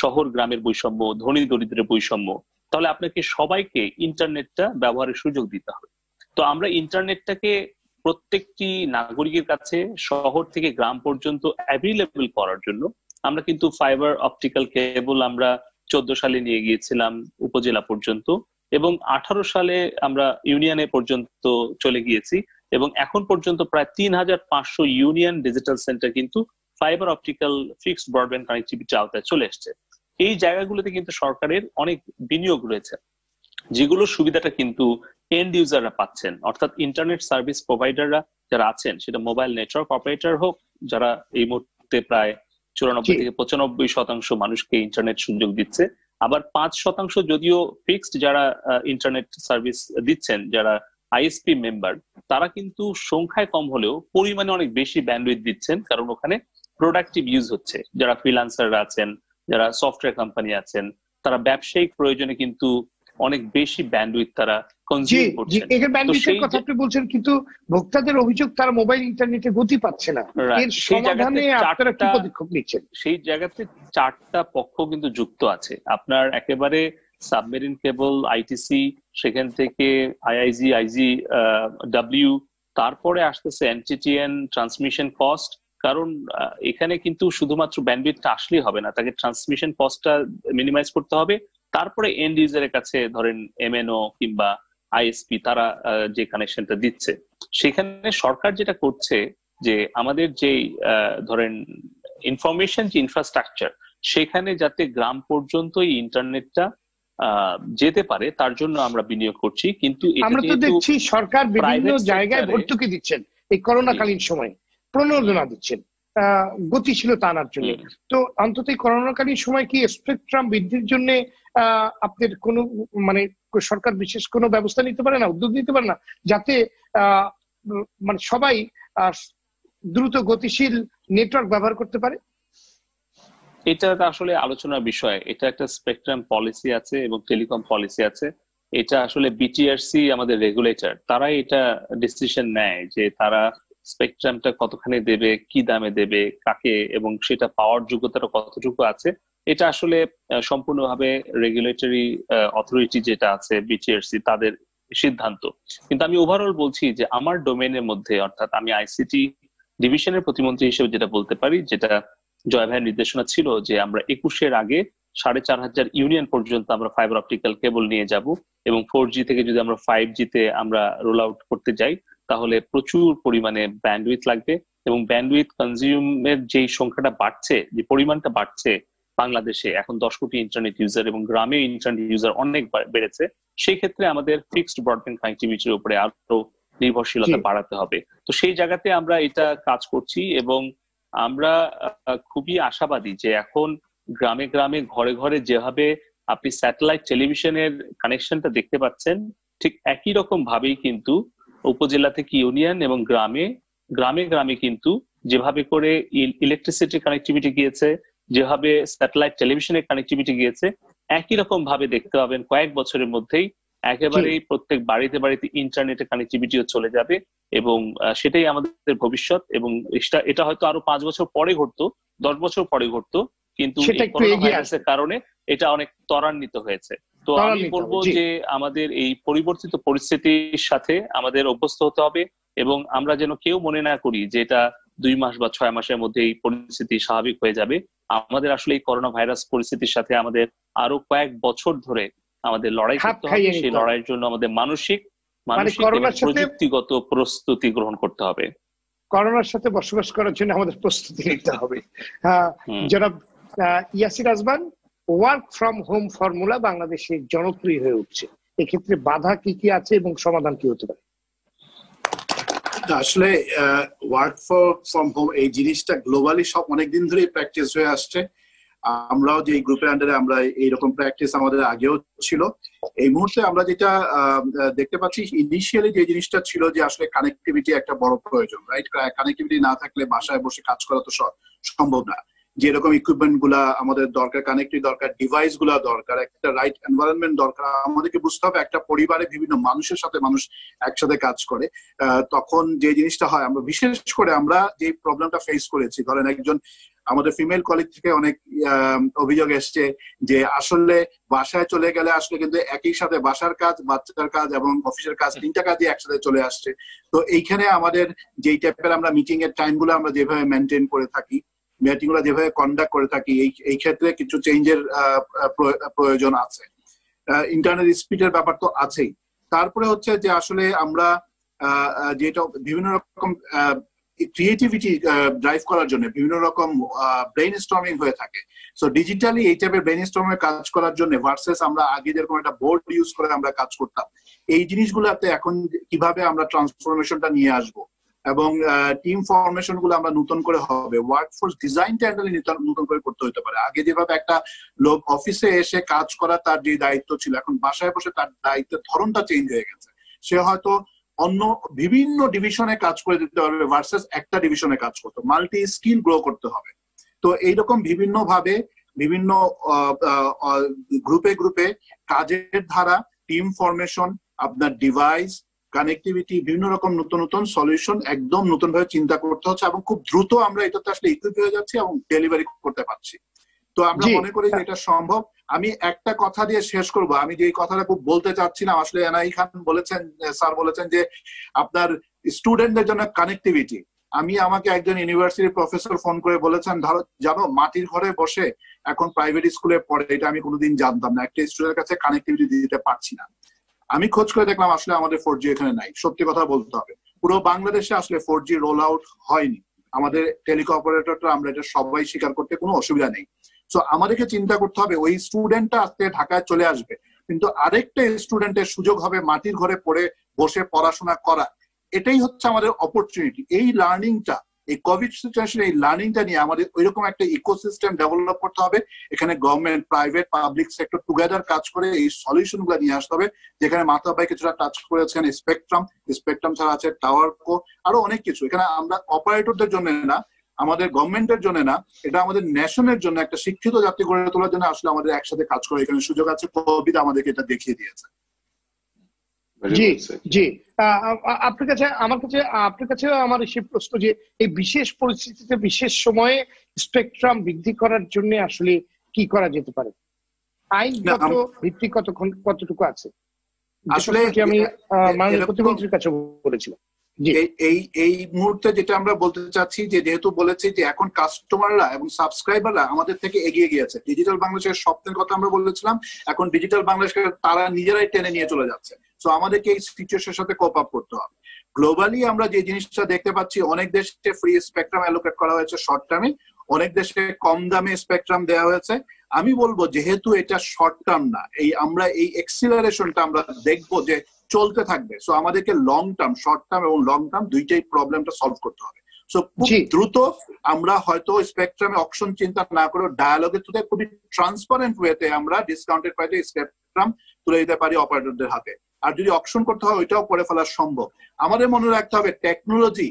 শহর গ্রামের বৈষম্য, ধনী দরিদ্রের বৈষম্য, তাহলে আপনাকে সবাইকে ইন্টারনেটটা ব্যবহারের সুযোগ দিতে হবে। তো আমরা ইন্টারনেটটাকে প্রত্যেকটি নাগরিকের কাছে শহর থেকে গ্রাম পর্যন্ত অ্যাভেলেবল করার জন্য আমরা কিন্তু ফাইবার অপটিক্যাল কেবল আমরা 2014 সালে নিয়ে গিয়েছিলাম উপজেলা পর্যন্ত, এবং 2018 সালে আমরা ইউনিয়নে পর্যন্ত চলে গিয়েছি, এবং এখন পর্যন্ত প্রায় 3500 ইউনিয়ন ডিজিটাল সেন্টার কিন্তু ফাইবার অপটিক্যাল ফিক্সড ব্রডব্যান্ড কানেক্টিভিটির আওতায় চলে এসছে। এই জায়গাগুলোতে কিন্তু সরকারের অনেক বিনিয়োগ রয়েছে, যেগুলো সুবিধাটা কিন্তু এন্ড ইউজাররা পাচ্ছেন, অর্থাৎ ইন্টারনেট সার্ভিস প্রোভাইডাররা যারা আছেন, সেটা মোবাইল নেটওয়ার্ক অপারেটর হোক, যারা এই মুহূর্তে প্রায় 94 থেকে 95% মানুষকে ইন্টারনেট সুযোগ দিচ্ছে, আবার 5% যদিও ফিক্সড যারা ইন্টারনেট সার্ভিস দিচ্ছেন, যারা ISP মেম্বার, তারা কিন্তু সংখ্যায় কম হলেও পরিমাণে অনেক বেশি ব্যান্ডউইথ দিচ্ছেন, কারণ ওখানে প্রোডাক্টিভ ইউজ হচ্ছে। যারা ফ্রিল্যান্সাররা আছেন, যারা সফটওয়্যার কোম্পানি আছেন, তারা ব্যবসায়িক প্রয়োজনে কিন্তু অনেক বেশি ব্যান্ডউইথ তারা কনজিউম করছেন। এর ব্যান্ডউইথের কথা আপনি বলছেন, কিন্তু ভোক্তাদের অভিযোগ তারা মোবাইল ইন্টারনেটে গতি পাচ্ছে না, এর সমাধানে আপনারা কি পদক্ষেপ নিচ্ছেন? সেই জায়গাতে চারটা পক্ষ কিন্তু যুক্ত আছে। আপনার একেবারে সাবমেরিন কেবল ITC, সেখান থেকে IIG, IGW, তারপরে আসতেছে NTTN ট্রান্সমিশন কস্ট, কারণ এখানে কিন্তু শুধুমাত্র ব্যান্ডউইথটা আসলেই হবে না, তাকে ট্রান্সমিশন কস্টটা মিনিমাইজ করতে হবে। তারপরে এন্ড ইউজারের কাছে ধরেন MNO কিংবা ISP তারা যে কানেকশনটা দিচ্ছে, সেখানে সরকার যেটা করছে যে আমাদের যেই ধরেন ইনফরমেশন যে ইনফ্রাস্ট্রাকচার সেখানে যাতে গ্রাম পর্যন্ত ইন্টারনেটটা যেতে পারে তার জন্য আমরা বিনিয়োগ করছি। কিন্তু আমরা তো দেখছি সরকার বিভিন্ন জায়গায় ভর্তুকি দিচ্ছেন, এই করোনাকালীন সময়ে প্রণোদনা দিচ্ছেন গতিশীলতা আনার জন্য। তো অন্তত করোনাকালীন সময় কি স্পেকট্রাম বৃদ্ধির জন্য আপনাদের কোনো মানে সরকার বিশেষ কোনো ব্যবস্থা নিতে পারে না, উদ্যোগ নিতে পারে না, যাতে মানে সবাই দ্রুত গতিশীল নেটওয়ার্ক ব্যবহার করতে পারে? এটা আসলে আলোচনার বিষয়। এটা একটা স্পেকট্রাম পলিসি আছে এবং টেলিকম পলিসি আছে। এটা আসলে বিটিআরসি আমাদের রেগুলেটর, তারাই এটা ডিসিশন নেয় যে তারা স্পেকট্রামটা কতখানি দেবে, কি দামে দেবে, কাকে, এবং সেটা পাওয়ার যোগ্যতাটা কতটুকু আছে। এটা আসলে সম্পূর্ণভাবে রেগুলেটরি অথরিটি যেটা আছে বিটিআরসি তাদের সিদ্ধান্ত। কিন্তু আমি ওভারঅল বলছি যে আমার ডোমেনের মধ্যে, অর্থাৎ আমি আইসিটি ডিভিশনের প্রতিমন্ত্রী হিসেবে যেটা বলতে পারি, যেটা জয় ভাইয়ের নির্দেশনা ছিল যে আমরা 21-এর আগে 4500 ইউনিয়ন পর্যন্ত আমরা ফাইবার অপটিক্যাল কেবল নিয়ে যাব, এবং 4G থেকে যদি আমরা 5G-তে আমরা রোল আউট করতে যাই তাহলে প্রচুর পরিমাণে ব্যান্ডউইথ লাগবে। এবং ব্যান্ডউইথ কনজিউমের যে সংখ্যাটা বাড়ছে, যে পরিমাণটা বাড়ছে বাংলাদেশে, এখন 10 কোটি ইন্টারনেট ইউজার এবং গ্রামে ইন্টারনেট ইউজার অনেক বেড়েছে, সেই ক্ষেত্রে আমাদের ফিক্সড ব্রডব্যান্ড কানেক্টিভিটির উপরে আরো নির্ভরশীলতা বাড়াতে হবে। তো সেই জায়গাতে আমরা এটা কাজ করছি এবং আমরা খুবই আশাবাদী যে এখন গ্রামে গ্রামে ঘরে ঘরে যেভাবে আপনি স্যাটেলাইট টেলিভিশনের কানেকশনটা দেখতে পাচ্ছেন, ঠিক একই রকম ভাবেই কিন্তু উপজেলা থেকে ইউনিয়ন এবং গ্রামে কিন্তু যেভাবে করে ইলেকট্রিসিটির কানেক্টিভিটি গিয়েছে, যেভাবে স্যাটেলাইট টেলিভিশনের কানেক্টিভিটি গিয়েছে, একই রকম ভাবে দেখতে পাবেন কয়েক বছরের মধ্যেই একেবারেই প্রত্যেক বাড়িতে বাড়িতে ইন্টারনেটের কানেক্টিভিটিও চলে যাবে। এবং সেটাই আমাদের ভবিষ্যৎ। এবং এটা হয়তো আরো 5 বছর পরে ঘটতো, 10 বছর পরে ঘটতো, কিন্তু করোনাভাইরাসের কারণে এটা অনেক ত্বরান্বিত হয়েছে। তো আমি বলবো যে আমাদের এই পরিবর্তিত পরিস্থিতির সাথে আমাদের অভ্যস্ত হতে হবে এবং আমরা যেন কেউ মনে না করি যে এটা 2 মাস বা 6 মাসের মধ্যে এই পরিস্থিতি স্বাভাবিক হয়ে যাবে। আমাদের আসলে এই করোনা ভাইরাস পরিস্থিতির সাথে আমাদের আরো কয়েক বছর ধরে আমাদের লড়াই করতে হবে। সেই লড়াইয়ের জন্য আমাদের মানসিক প্রযুক্তিগত প্রস্তুতি গ্রহণ করতে হবে। করোনার সাথে বসবাস করার জন্য আমাদের প্রস্তুতি নিতে হবে। যারা Yasir Azman, work from home formula বাংলাদেশে জনপ্রিয় হয়ে উঠছে, এক্ষেত্রে বাধা কি কি আছে এবং সমাধান কি হতে পারে? আসলে ওয়ার্ক ফ্রম হোম এই জিনিসটা গ্লোবালি সব অনেকদিন ধরেই প্র্যাকটিস হয়ে আসছে। আমরাও যে গ্রুপের আন্ডারে আমরা এইরকম প্র্যাকটিস আমাদের আগেও ছিল। এই মুহূর্তে আমরা যেটা দেখতে পাচ্ছি, ইনিশিয়ালি যে জিনিসটা ছিল যে আসলে কানেক্টিভিটি একটা বড় প্রয়োজন, রাইট? কানেক্টিভিটি না থাকলে বাসায় বসে কাজ করা তো সম্ভব না। যেরকম ইকুইপমেন্ট গুলা আমাদের দরকার, কানেক্টিভ দরকার, ডিভাইস গুলা দরকার, একটা রাইট এনভায়রনমেন্ট দরকার। আমাদেরকে বুঝতে হবে একটা পরিবারে বিভিন্ন মানুষের সাথে মানুষ একসাথে কাজ করে, তখন যে জিনিসটা হয়, আমরা বিশেষ করে আমরা যে প্রবলেমটা ফেস করেছি, ধরেন একজন আমাদের ফিমেল কলিগ থেকে অনেক অভিযোগ এসছে যে আসলে বাসায় চলে গেলে আসলে কিন্তু একই সাথে বাসার কাজ, বাচ্চার কাজ এবং অফিসের কাজ, 3টা কাজই একসাথে চলে আসছে। তো এইখানে আমাদের যেই টাইপের আমরা মিটিং এর টাইম গুলো আমরা যেভাবে মেনটেন করে থাকি, মিটিং গুলো যেভাবে কন্ডাক্ট করে থাকি, এই ক্ষেত্রে কিছু চেঞ্জের প্রয়োজন আছে। ইন্টারনেট স্পিডের ব্যাপার তো আছেই। তারপরে হচ্ছে যে আসলে আমরা যেটা বিভিন্ন রকম ক্রিয়েটিভিটি ড্রাইভ করার জন্য বিভিন্ন রকম ব্রেইন স্টর্মিং হয়ে থাকে। সো ডিজিটালি এই টাইপের ব্রেইন স্টর্মিং কাজ করার জন্য ভার্সেস আমরা আগে যেরকম একটা বোর্ড ইউজ করে আমরা কাজ করতাম, এই জিনিসগুলোতে এখন কিভাবে আমরা ট্রান্সফরমেশনটা নিয়ে আসবো এবং টিম ফর্মেশন গুলো আমরা নতুন করে হবে। ওয়ার্কফোর্স ডিজাইনটা নতুন করে করতে হতে পারে। আগে যেভাবে একটা লোক অফিসে এসে কাজ করা তার যে দায়িত্ব ছিল, এখন বাসায় বসে তার দায়িত্বের ধরনটা চেঞ্জ হয়ে গেছে। সে হয়তো অন্য বিভিন্ন ডিভিশনে কাজ করে দিতে হবে ভার্সেস একটা ডিভিশনে কাজ করতে। মাল্টি স্কিল গ্রো করতে হবে। তো এইরকম বিভিন্ন ভাবে বিভিন্ন গ্রুপে গ্রুপে কাজের ধারা, টিম ফর্মেশন, আপনার ডিভাইস কানেক্টিভিটি, বিভিন্ন রকম নতুন নতুন সলিউশন একদম নতুন ভাবে চিন্তা করতে হচ্ছে এবং খুব দ্রুত আমরা এটাতে আসলে ইকুইপ হয়ে যাচ্ছি এবং ডেলিভারি করতে পারছি। তো আমরা মনে করি যে এটা সম্ভব। আমি একটা কথা দিয়ে শেষ করব। আমি যে কথাটা খুব বলতে চাচ্ছিলাম, আসলে এনাই খান বলেছেন, স্যার বলেছেন যে আপনার স্টুডেন্টদের জন্য কানেক্টিভিটি। আমাকে একজন ইউনিভার্সিটি প্রফেসর ফোন করে বলেছেন, ধরো জানো মাটির ঘরে বসে এখন প্রাইভেট স্কুলে পড়ে, এটা আমি কোনোদিন জানতাম না, একটা স্টুডেন্টের কাছে কানেক্টিভিটি দিতে পারছি না। আমি খোঁজ করে দেখলাম আসলে আমাদের 4G এখানে নাই। সত্যি কথা বলতে হবে, পুরো বাংলাদেশে আসলে 4G রোল আউট হয়নি। আমাদের টেলিকম অপারেটররা আমরা এটা সবাই স্বীকার করতে কোনো অসুবিধা নেই সো আমাদেরকে চিন্তা করতে হবে ওই স্টুডেন্টটা আজকে ঢাকায় চলে আসবে কিন্তু আরেকটা স্টুডেন্টের সুযোগ হবে মাটির ঘরে পড়ে বসে পড়াশোনা করা এটাই হচ্ছে আমাদের অপরচুনিটি এই লার্নিংটা এই কোভিড সিচুয়েশনে এই লার্নিংটা নিয়ে আমাদের ওইরকম একটা ইকোসিস্টেম ডেভেলপ করতে হবে এখানে government private public sector together কাজ করে এই সলিউশনগুলো নিয়ে আসতে হবে যেখানে মাহতাব ভাই কিছুটা টাচ করেছেন স্পেকট্রাম ছাড়া আছে টাওয়ার কো আরো অনেক কিছু এখানে আমরা অপারেটরদের জন্য না আমাদের গভর্নমেন্টের জন্য না এটা আমাদের ন্যাশনের জন্য একটা শিক্ষিত জাতি গড়ে তোলার জন্য আসলে আমাদের একসাথে কাজ করে এখানে সুযোগ আছে কোভিড আমাদেরকে এটা দেখিয়ে দিয়েছে জি জি আপনার কাছে আমার কাছে আপনার কাছে আমার এই প্রশ্ন যে এই বিশেষ পরিস্থিতিতে বিশেষ সময়ে স্পেকট্রাম বৃদ্ধি করার জন্য আসলে কি করা যেতে পারে আইনগত ভিত্তি কতটুকু আছে আসলে আমি মাননীয় প্রতিমন্ত্রীর কাছে বলেছিলাম এই এই মুহূর্তে যেটা আমরা বলতে চাচ্ছি যে যেহেতু বলেছি যে এখন কাস্টমাররা এবং সাবস্ক্রাইবাররা আমাদের থেকে এগিয়ে গিয়েছে ডিজিটাল বাংলাদেশের স্বপ্নের কথা আমরা বলেছিলাম এখন ডিজিটাল বাংলাদেশকে তারা নিজেরাই টেনে নিয়ে চলে যাচ্ছে সো আমাদেরকে এই সিচুয়েশনের সাথে কোপ আপ করতে হবে গ্লোবালি আমরা যে জিনিসটা দেখতে পাচ্ছি অনেক দেশে ফ্রি স্পেকট্রাম অ্যালোকেট করা হয়েছে শর্ট টার্মে অনেক দেশে কম দামে স্পেকট্রাম দেওয়া হয়েছে আমি বলবো যেহেতু এটা শর্ট টার্ম না এই আমরা এই এক্সিলারেশনটা আমরা দেখবো যে চলতে থাকবে সো আমাদেরকে লং টার্ম শর্ট টার্ম এবং লং টার্ম দুইটাই প্রবলেমটা সলভ করতে হবে সো খুব দ্রুত আমরা হয়তো স্পেকট্রামে অপশন চিন্তা না করে ডায়ালগের থ্রুতে খুবই ট্রান্সপারেন্ট ওয়েতে আমরা ডিসকাউন্টেড প্রাইসে স্পেকট্রাম তুলে দিতে পারি অপারেটরদের হাতে আর যদি অপশন করতে হয় ওইটাও করে ফেলা সম্ভব আমাদের মনে রাখতে হবে টেকনোলজি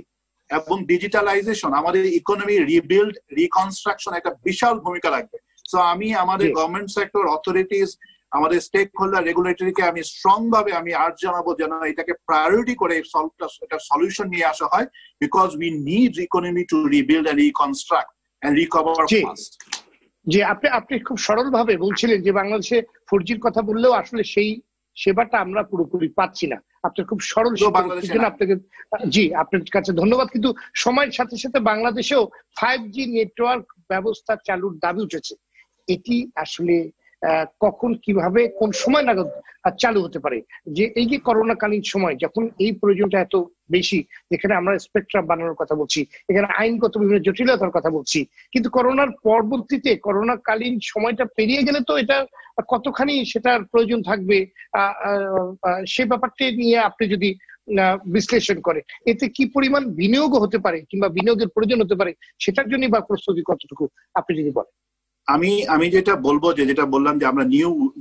এবং ডিজিটালাইজেশন আমাদের ইকোনমি রিবিল্ড রিকনস্ট্রাকশন একটা বিশাল ভূমিকা রাখবে সো আমি আমাদের গভর্নমেন্ট সেক্টর অথরিটিজ আমাদের স্টেক হোল্ডার রেগুলেটরিকে আমি স্ট্রং ভাবে আমি আর্জ জানাবো যেন এটাকে প্রায়োরিটি করে এটা সলিউশন নিয়ে আসা হয় because we need economy to rebuild and reconstruct and recover fast যে আপনি আপনি খুব সরল ভাবে বলছিলেন যে বাংলাদেশে 4G এর কথা বললেও আসলে সেই সেবাটা আমরা পুরোপুরি পাচ্ছি না আপনার খুব সরল আপনাকে জি আপনার কাছে ধন্যবাদ কিন্তু সময়ের সাথে সাথে বাংলাদেশেও 5G নেটওয়ার্ক ব্যবস্থা চালুর দাবি উঠেছে এটি আসলে কখন কিভাবে কোন সময় নাগাদ চালু হতে পারে যে এই যে করোনাকালীন সময় যখন এই প্রয়োজনটা এত বেশি যেখানে আমরা স্পেকট্রাম বানানোর কথা বলছি এখানে আইনগত বিভিন্ন জটিলতার কথা বলছি কিন্তু করোনার পরবর্তীতে করোনাকালীন সময়টা পেরিয়ে গেলে তো এটা কতখানি সেটার প্রয়োজন থাকবে সে ব্যাপারটা নিয়ে আপনি যদি বিশ্লেষণ করেন এতে কি পরিমাণ বিনিয়োগ হতে পারে কিংবা বিনিয়োগের প্রয়োজন হতে পারে সেটার জন্য বা প্রস্তুতি কতটুকু আপনি যদি বলেন আমি যেটা বলবো যেটা বললাম যে আমরা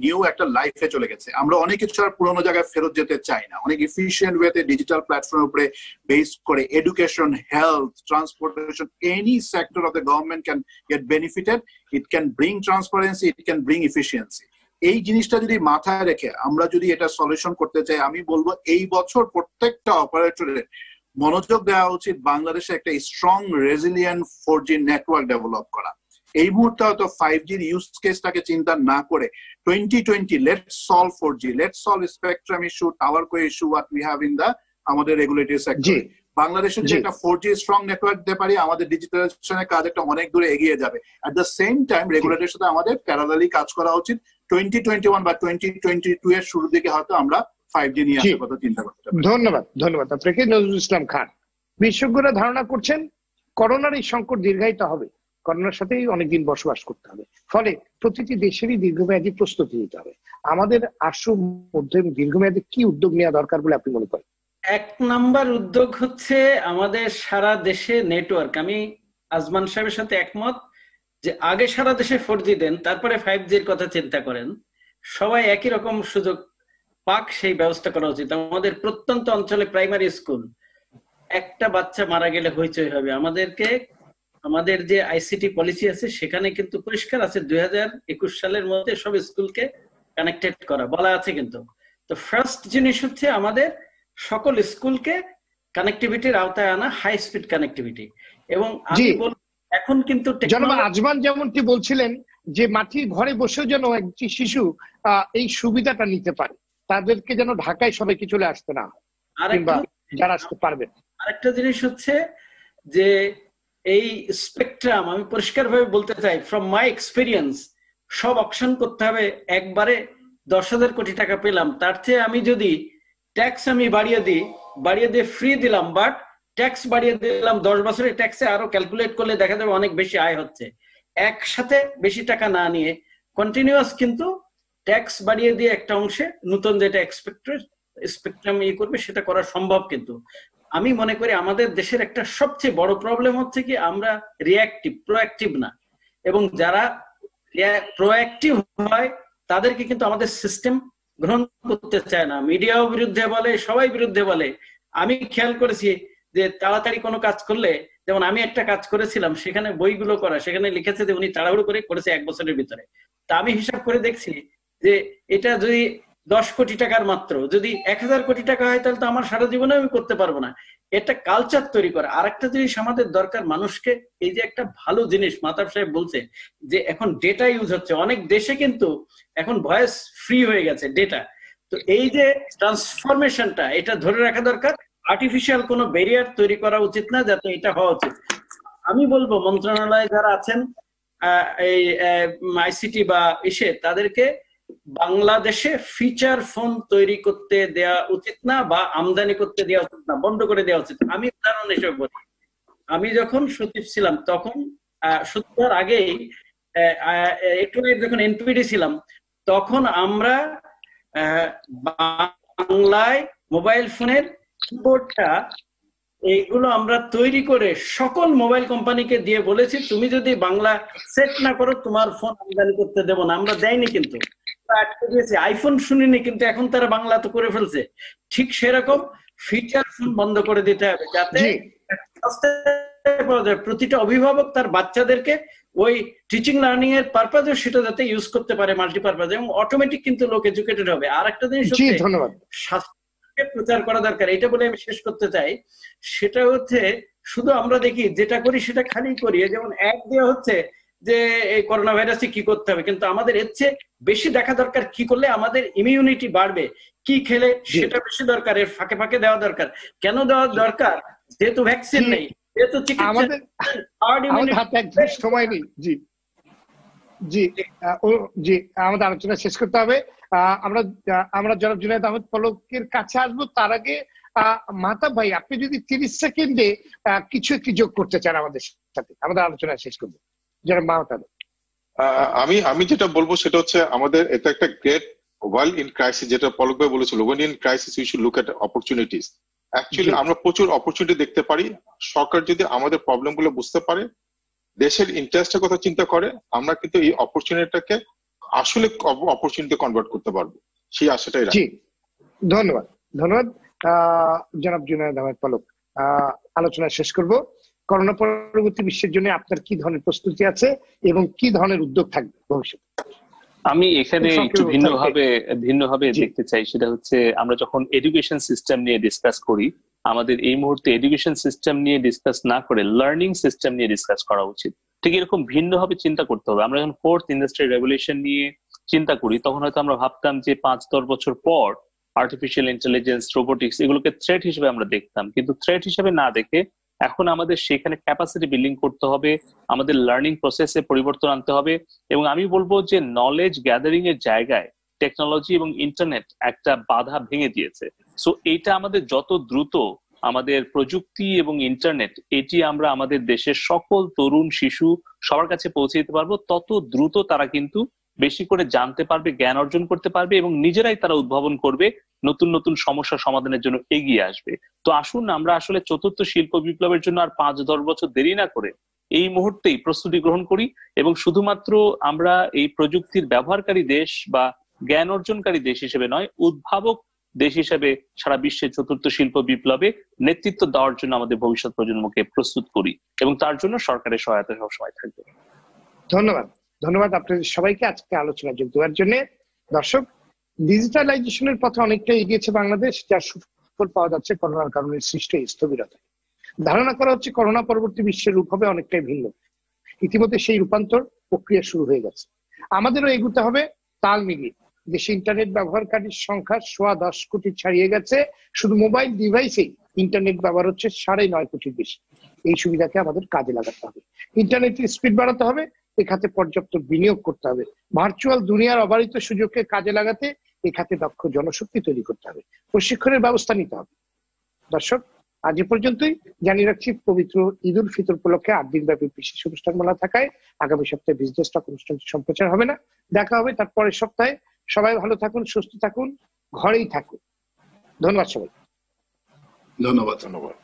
নিউ একটা লাইফে চলে গেছে আমরা অনেক কিছু আর পুরোনো জায়গায় ফেরত যেতে চাই না অনেক এফিশিয়েন্ট ওয়েতে ডিজিটাল প্ল্যাটফর্মের উপরে বেস করে education health transportation any sector of the government can get benefited it can bring transparency it can bring efficiency এই জিনিসটা যদি মাথায় রেখে আমরা যদি এটা সলিউশন করতে চাই আমি বলবো এই বছর প্রত্যেকটা অপারেটরের মনোযোগ দেওয়া উচিত বাংলাদেশে একটা strong resilient 4G network develop করা এই মুহূর্তে হয়তো 5G এর ইউজ কেসটাকে চিন্তা না করে 2020 let's solve 4G let's solve spectrum issue tower co issue what we have in the আমাদের রেগুলেটরি সেক্টর বাংলাদেশের যে একটা 4G স্ট্রং নেটওয়ার্ক দিতে পারি আমাদের ডিজিটালাইজেশনের কাজ একটা অনেক দূরে এগিয়ে যাবে এট দ্য সেম টাইম রেগুলেটরের সাথে আমাদের প্যারালালি কাজ করা উচিত 2021 বা 2022 এর শুরু দিকে হয়তো আমরা 5G নিয়ে আসার কথা চিন্তা করতে পারি ধন্যবাদ আপনাকে নজরুল ইসলাম খান বিশেষজ্ঞরা ধারণা করছেন করোনার এই সংকট দীর্ঘায়িত হবে করোনার সাথেই অনেকদিন বসবাস করতে হবে ফলে প্রতিটি দেশেরই দীর্ঘমেয়াদী প্রস্তুতি নিতে হবে আমাদের আশু মধ্যম দীর্ঘমেয়াদী কি উদ্যোগ নেওয়া দরকার বলে আপনি মনে করেন এক নাম্বার উদ্যোগ হচ্ছে আমাদের সারা দেশে নেটওয়ার্ক আমি আজমান সাহেবের সাথে একমত যে আগে সারা দেশে 4G দেন তারপরে 5G এর কথা চিন্তা করেন সবাই একই রকম সুযোগ পাক সেই ব্যবস্থা করা উচিত আমাদের প্রত্যন্ত অঞ্চলে প্রাইমারি স্কুল একটা বাচ্চা মারা গেলে হইচই হবে আমাদের যে আইসিটি পলিসি আছে সেখানে কিন্তু পরিষ্কার আছে 2021 সালের মধ্যে সব স্কুলকে কানেক্টেড করা বলা আছে কিন্তু তো ফার্স্ট জিনিস হচ্ছে আমাদের সকল স্কুলকে কানেক্টিভিটির আওতায় আনা হাই স্পিড কানেক্টিভিটি এবং আমি বলবো এখন কিন্তু জনাব আজমান যেমনটি বলছিলেন যে মাটির ঘরে বসেও যেন একটি শিশু এই সুবিধাটা নিতে পারে তাদেরকে যেন ঢাকায় সবাইকে চলে আসতে না কিংবা যারা আসতে পারবেন আরেকটা জিনিস হচ্ছে যে এই স্পেকট্রাম আমি পরিষ্কার ভাবে বলতে চাই ফ্রম মাই এক্সপিরিয়েন্স সব অকশন করতে হবে একবারে 10,000 কোটি টাকা পেলাম তার চেয়ে আমি যদি ট্যাক্স আমি বাড়িয়ে দিই ফ্রি দিলাম বাট ট্যাক্স বাড়িয়ে দিলাম 10 বছরে, ট্যাক্সে আরো ক্যালকুলেট করলে দেখা যাবে অনেক বেশি আয় হচ্ছে। একসাথে বেশি টাকা না নিয়ে কন্টিনিউয়াস কিন্তু ট্যাক্স বাড়িয়ে দিয়ে একটা অংশে নতুন যেটা স্পেকট্রাম ইয়ে করবে সেটা করা সম্ভব। কিন্তু আমি মনে করি আমাদের দেশের একটা সবচেয়ে বড় প্রবলেম হচ্ছে কি আমরা রিঅ্যাক্টিভ, প্রোঅ্যাক্টিভ না। এবং যারা প্রোঅ্যাক্টিভ হয় তাদেরকে কিন্তু আমাদের সিস্টেম গ্রহণ করতে চায় না, মিডিয়াও বিরুদ্ধে বলে, সবাই বিরুদ্ধে বলে। আমি খেয়াল করেছি যে তাড়াতাড়ি কোনো কাজ করলে, যেমন আমি একটা কাজ করেছিলাম সেখানে বইগুলো করা, সেখানে লিখেছে যে উনি তাড়াহুড়ো করে করেছে 1 বছরের ভিতরে। তা আমি হিসাব করে দেখছি যে এটা যদি 10 কোটি টাকার মাত্র, যদি 1000 কোটি টাকা হয় তাহলে তো আমার সারা জীবনে আমি করতে পারবো না। এটা কালচার তৈরি করা। আর একটা জিনিস আমাদের দরকার, মানুষকে এই যে একটা ভালো জিনিস মাহতাব সাহেব বলছে যে এখন ডেটা ইউজ হচ্ছে অনেক দেশে, কিন্তু এখন ভয়েস ফ্রি হয়ে গেছে ডেটা। তো এই যে ট্রান্সফরমেশনটা এটা ধরে রাখা দরকার, আর্টিফিশিয়াল কোনো ব্যারিয়ার তৈরি করা উচিত না, যাতে এটা হওয়া উচিত। আমি বলবো মন্ত্রণালয়ে যারা আছেন এই আইসিটি বা ইসে, তাদেরকে বাংলাদেশে ফিচার ফোন তৈরি করতে দেওয়া উচিত না বা আমদানি করতে দেওয়া উচিত না, বন্ধ করে দেওয়া উচিত। আমি উদাহরণ হিসেবে বলি, আমি যখন সচিব ছিলাম তখন সচিবের আগেই একটু যখন এনপিডি ছিলাম তখন আমরা বাংলায় মোবাইল ফোনের কিবোর্ডটা এইগুলো আমরা তৈরি করে সকল মোবাইল কোম্পানিকে দিয়ে বলেছি তুমি যদি বাংলা সেট না করো তোমার ফোন আমদানি করতে দেবো না। আমরা দেয়নি কিন্তু আটকে দিয়েছি, আইফোন শুনিনি কিন্তু এখন তারা বাংলা তো করে ফেলছে। ঠিক সেরকম ফিচার ফোন বন্ধ করে দিতে হবে যাতে প্রতিটা অভিভাবক তার বাচ্চাদেরকে ওই টিচিং লার্নিং এর পারপাজে সেটা যাতে ইউজ করতে পারে মাল্টিপারপাজ, এবং অটোমেটিক কিন্তু লোক এডুকেটেড হবে। আর একটা জিনিস প্রচার করা দরকার, এটা বলে আমি শেষ করতে চাই, সেটা হচ্ছে শুধু আমরা দেখি যেটা করি সেটা খালি করি। যেমন অ্যাড দেওয়া হচ্ছে যে এই করোনা ভাইরাসে কি করতে হবে, কিন্তু আমাদের এর চেয়ে বেশি দেখা দরকার কি করলে আমাদের ইমিউনিটি বাড়বে, কি খেলে সেটা বেশি দরকার, এর ফাঁকে ফাঁকে দেওয়া দরকার। কেন দেওয়া দরকার? যেহেতু ভ্যাকসিন নেই, যেহেতু সময় নেই। জি জি জি, আমাদের আলোচনা শেষ করতে হবে। আমরা জনাব জুনায়েদ আহমেদ পলকের কাছে আসবো। তার আগে মাহতাব ভাই, আপনি যদি 30 সেকেন্ডে কিছু একটি যোগ করতে চান আমাদের সাথে, আমাদের আলোচনা শেষ করবো। জনাব মাহতাব, আমি যেটা বলবো সেটা হচ্ছে আমাদের এটা একটা গ্রেট ওয়ার্ল্ড ইন ক্রাইসিস, যেটা পলক ভাই বলেছিল when in crisis we should look at opportunities. Actually আমরা প্রচুর অপরচুনিটি দেখতে পারি, সরকার যদি আমাদের প্রবলেমগুলো বুঝতে পারে, দেশের ইন্টারেস্টের কথা চিন্তা করে, আমরা কিন্তু এই অপরচুনিটিটাকে আসলে অপরচুনিটি কনভার্ট করতে পারবো, সেই আশাটাই রাখি। ধন্যবাদ, ধন্যবাদ জনাব জুনায়েদ আহমেদ পলক। আলোচনা শেষ করব। করোনা পরবর্তী বিশ্বের জন্য আপনার কি ধরনের প্রস্তুতি আছে এবং কি ধরনের উদ্যোগ থাকবে ভবিষ্যতে? আমি এখানে একটু ভিন্নভাবে দেখতে চাই, সেটা হচ্ছে আমরা যখন এডুকেশন সিস্টেম নিয়ে ডিসকাস করি, আমাদের এই মুহূর্তে এডুকেশন সিস্টেম নিয়ে ডিসকাস না করে লার্নিং সিস্টেম নিয়ে ডিসকাস করা উচিত। ঠিক এরকম ভিন্নভাবে চিন্তা করতে হবে। আমরা যখন 4th ইন্ডাস্ট্রিয়াল রেভলিউশন নিয়ে চিন্তা করি তখন হয়তো আমরা ভাবতাম যে 5-10 বছর পর আর্টিফিশিয়াল ইন্টেলিজেন্স, রোবোটিক্স এগুলোকে থ্রেট হিসেবে আমরা দেখতাম, কিন্তু থ্রেট হিসেবে না দেখে এখন আমাদের সেখানে ক্যাপাসিটি বিল্ডিং করতে হবে, আমাদের লার্নিং প্রসেসে পরিবর্তন আনতে হবে। এবং আমি বলবো যে নলেজ গ্যাদারিং এর জায়গায় টেকনোলজি এবং ইন্টারনেট একটা বাধা ভেঙে দিয়েছে। সো এইটা আমাদের যত দ্রুত আমাদের প্রযুক্তি এবং ইন্টারনেট এটি আমরা আমাদের দেশের সকল তরুণ শিশু সবার কাছে পৌঁছে দিতে পারবো, তত দ্রুত তারা কিন্তু বেশি করে জানতে পারবে, জ্ঞান অর্জন করতে পারবে এবং নিজেরাই তারা উদ্ভাবন করবে, নতুন নতুন সমস্যা সমাধানের জন্য এগিয়ে আসবে। তো আসুন আমরা আসলে 4র্থ শিল্প বিপ্লবের জন্য আর 5-10 বছর দেরি না করে এই মুহূর্তেই প্রস্তুতি গ্রহণ করি এবং শুধুমাত্র আমরা এই প্রযুক্তির ব্যবহারকারী দেশ বা জ্ঞান অর্জনকারী দেশ হিসেবে নয়, উদ্ভাবক দেশ হিসেবে সারা বিশ্বের 4র্থ শিল্প বিপ্লবে নেতৃত্ব দেওয়ার জন্য আমাদের ভবিষ্যৎ প্রজন্মকে প্রস্তুত করি এবং তার জন্য সরকারের সহায়তা সবসময় থাকবে। ধন্যবাদ, ধন্যবাদ আপনাদের সবাইকে আজকে আলোচনায় যোগ দেওয়ার জন্য। দর্শক, ডিজিটালাইজেশনের পথে অনেকটা এগিয়েছে বাংলাদেশ, যার সুফল পাওয়া যাচ্ছে করোনার কারণে সৃষ্ট স্থবিরতা। ধারণা করা হচ্ছে করোনা পরবর্তী বিশ্বের রূপ হবে অনেকটাই ভিন্ন, ইতিমধ্যে সেই রূপান্তর প্রক্রিয়া শুরু হয়ে গেছে। আমাদেরও এগুতে হবে তাল মিলিয়ে। দেশে ইন্টারনেট ব্যবহারকারীর সংখ্যা 10.25 কোটি ছাড়িয়ে গেছে, শুধু মোবাইল ডিভাইসেই ইন্টারনেট ব্যবহার হচ্ছে 9.5 কোটির বেশি। এই সুবিধাকে আমাদের কাজে লাগাতে হবে, ইন্টারনেটের স্পিড বাড়াতে হবে, এ খাতে পর্যাপ্ত বিনিয়োগ করতে হবে, ভার্চুয়াল দুনিয়ার অবারিত সুযোগকে কাজে লাগাতে এ খাতে দক্ষ জনশক্তি তৈরি করতে হবে, প্রশিক্ষণের ব্যবস্থা নিতে হবে। দর্শক, আজ পর্যন্তই জানিয়ে রাখছি পবিত্র ঈদ উল ফিতর উপলক্ষে 8 দিন ব্যাপী বিশেষ অনুষ্ঠানমালা থাকায় আগামী সপ্তাহে বিজনেস টক অনুষ্ঠানটি সম্প্রচার হবে না, দেখা হবে তারপরের সপ্তাহে। সবাই ভালো থাকুন, সুস্থ থাকুন, ঘরেই থাকুন। ধন্যবাদ সবাই, ধন্যবাদ।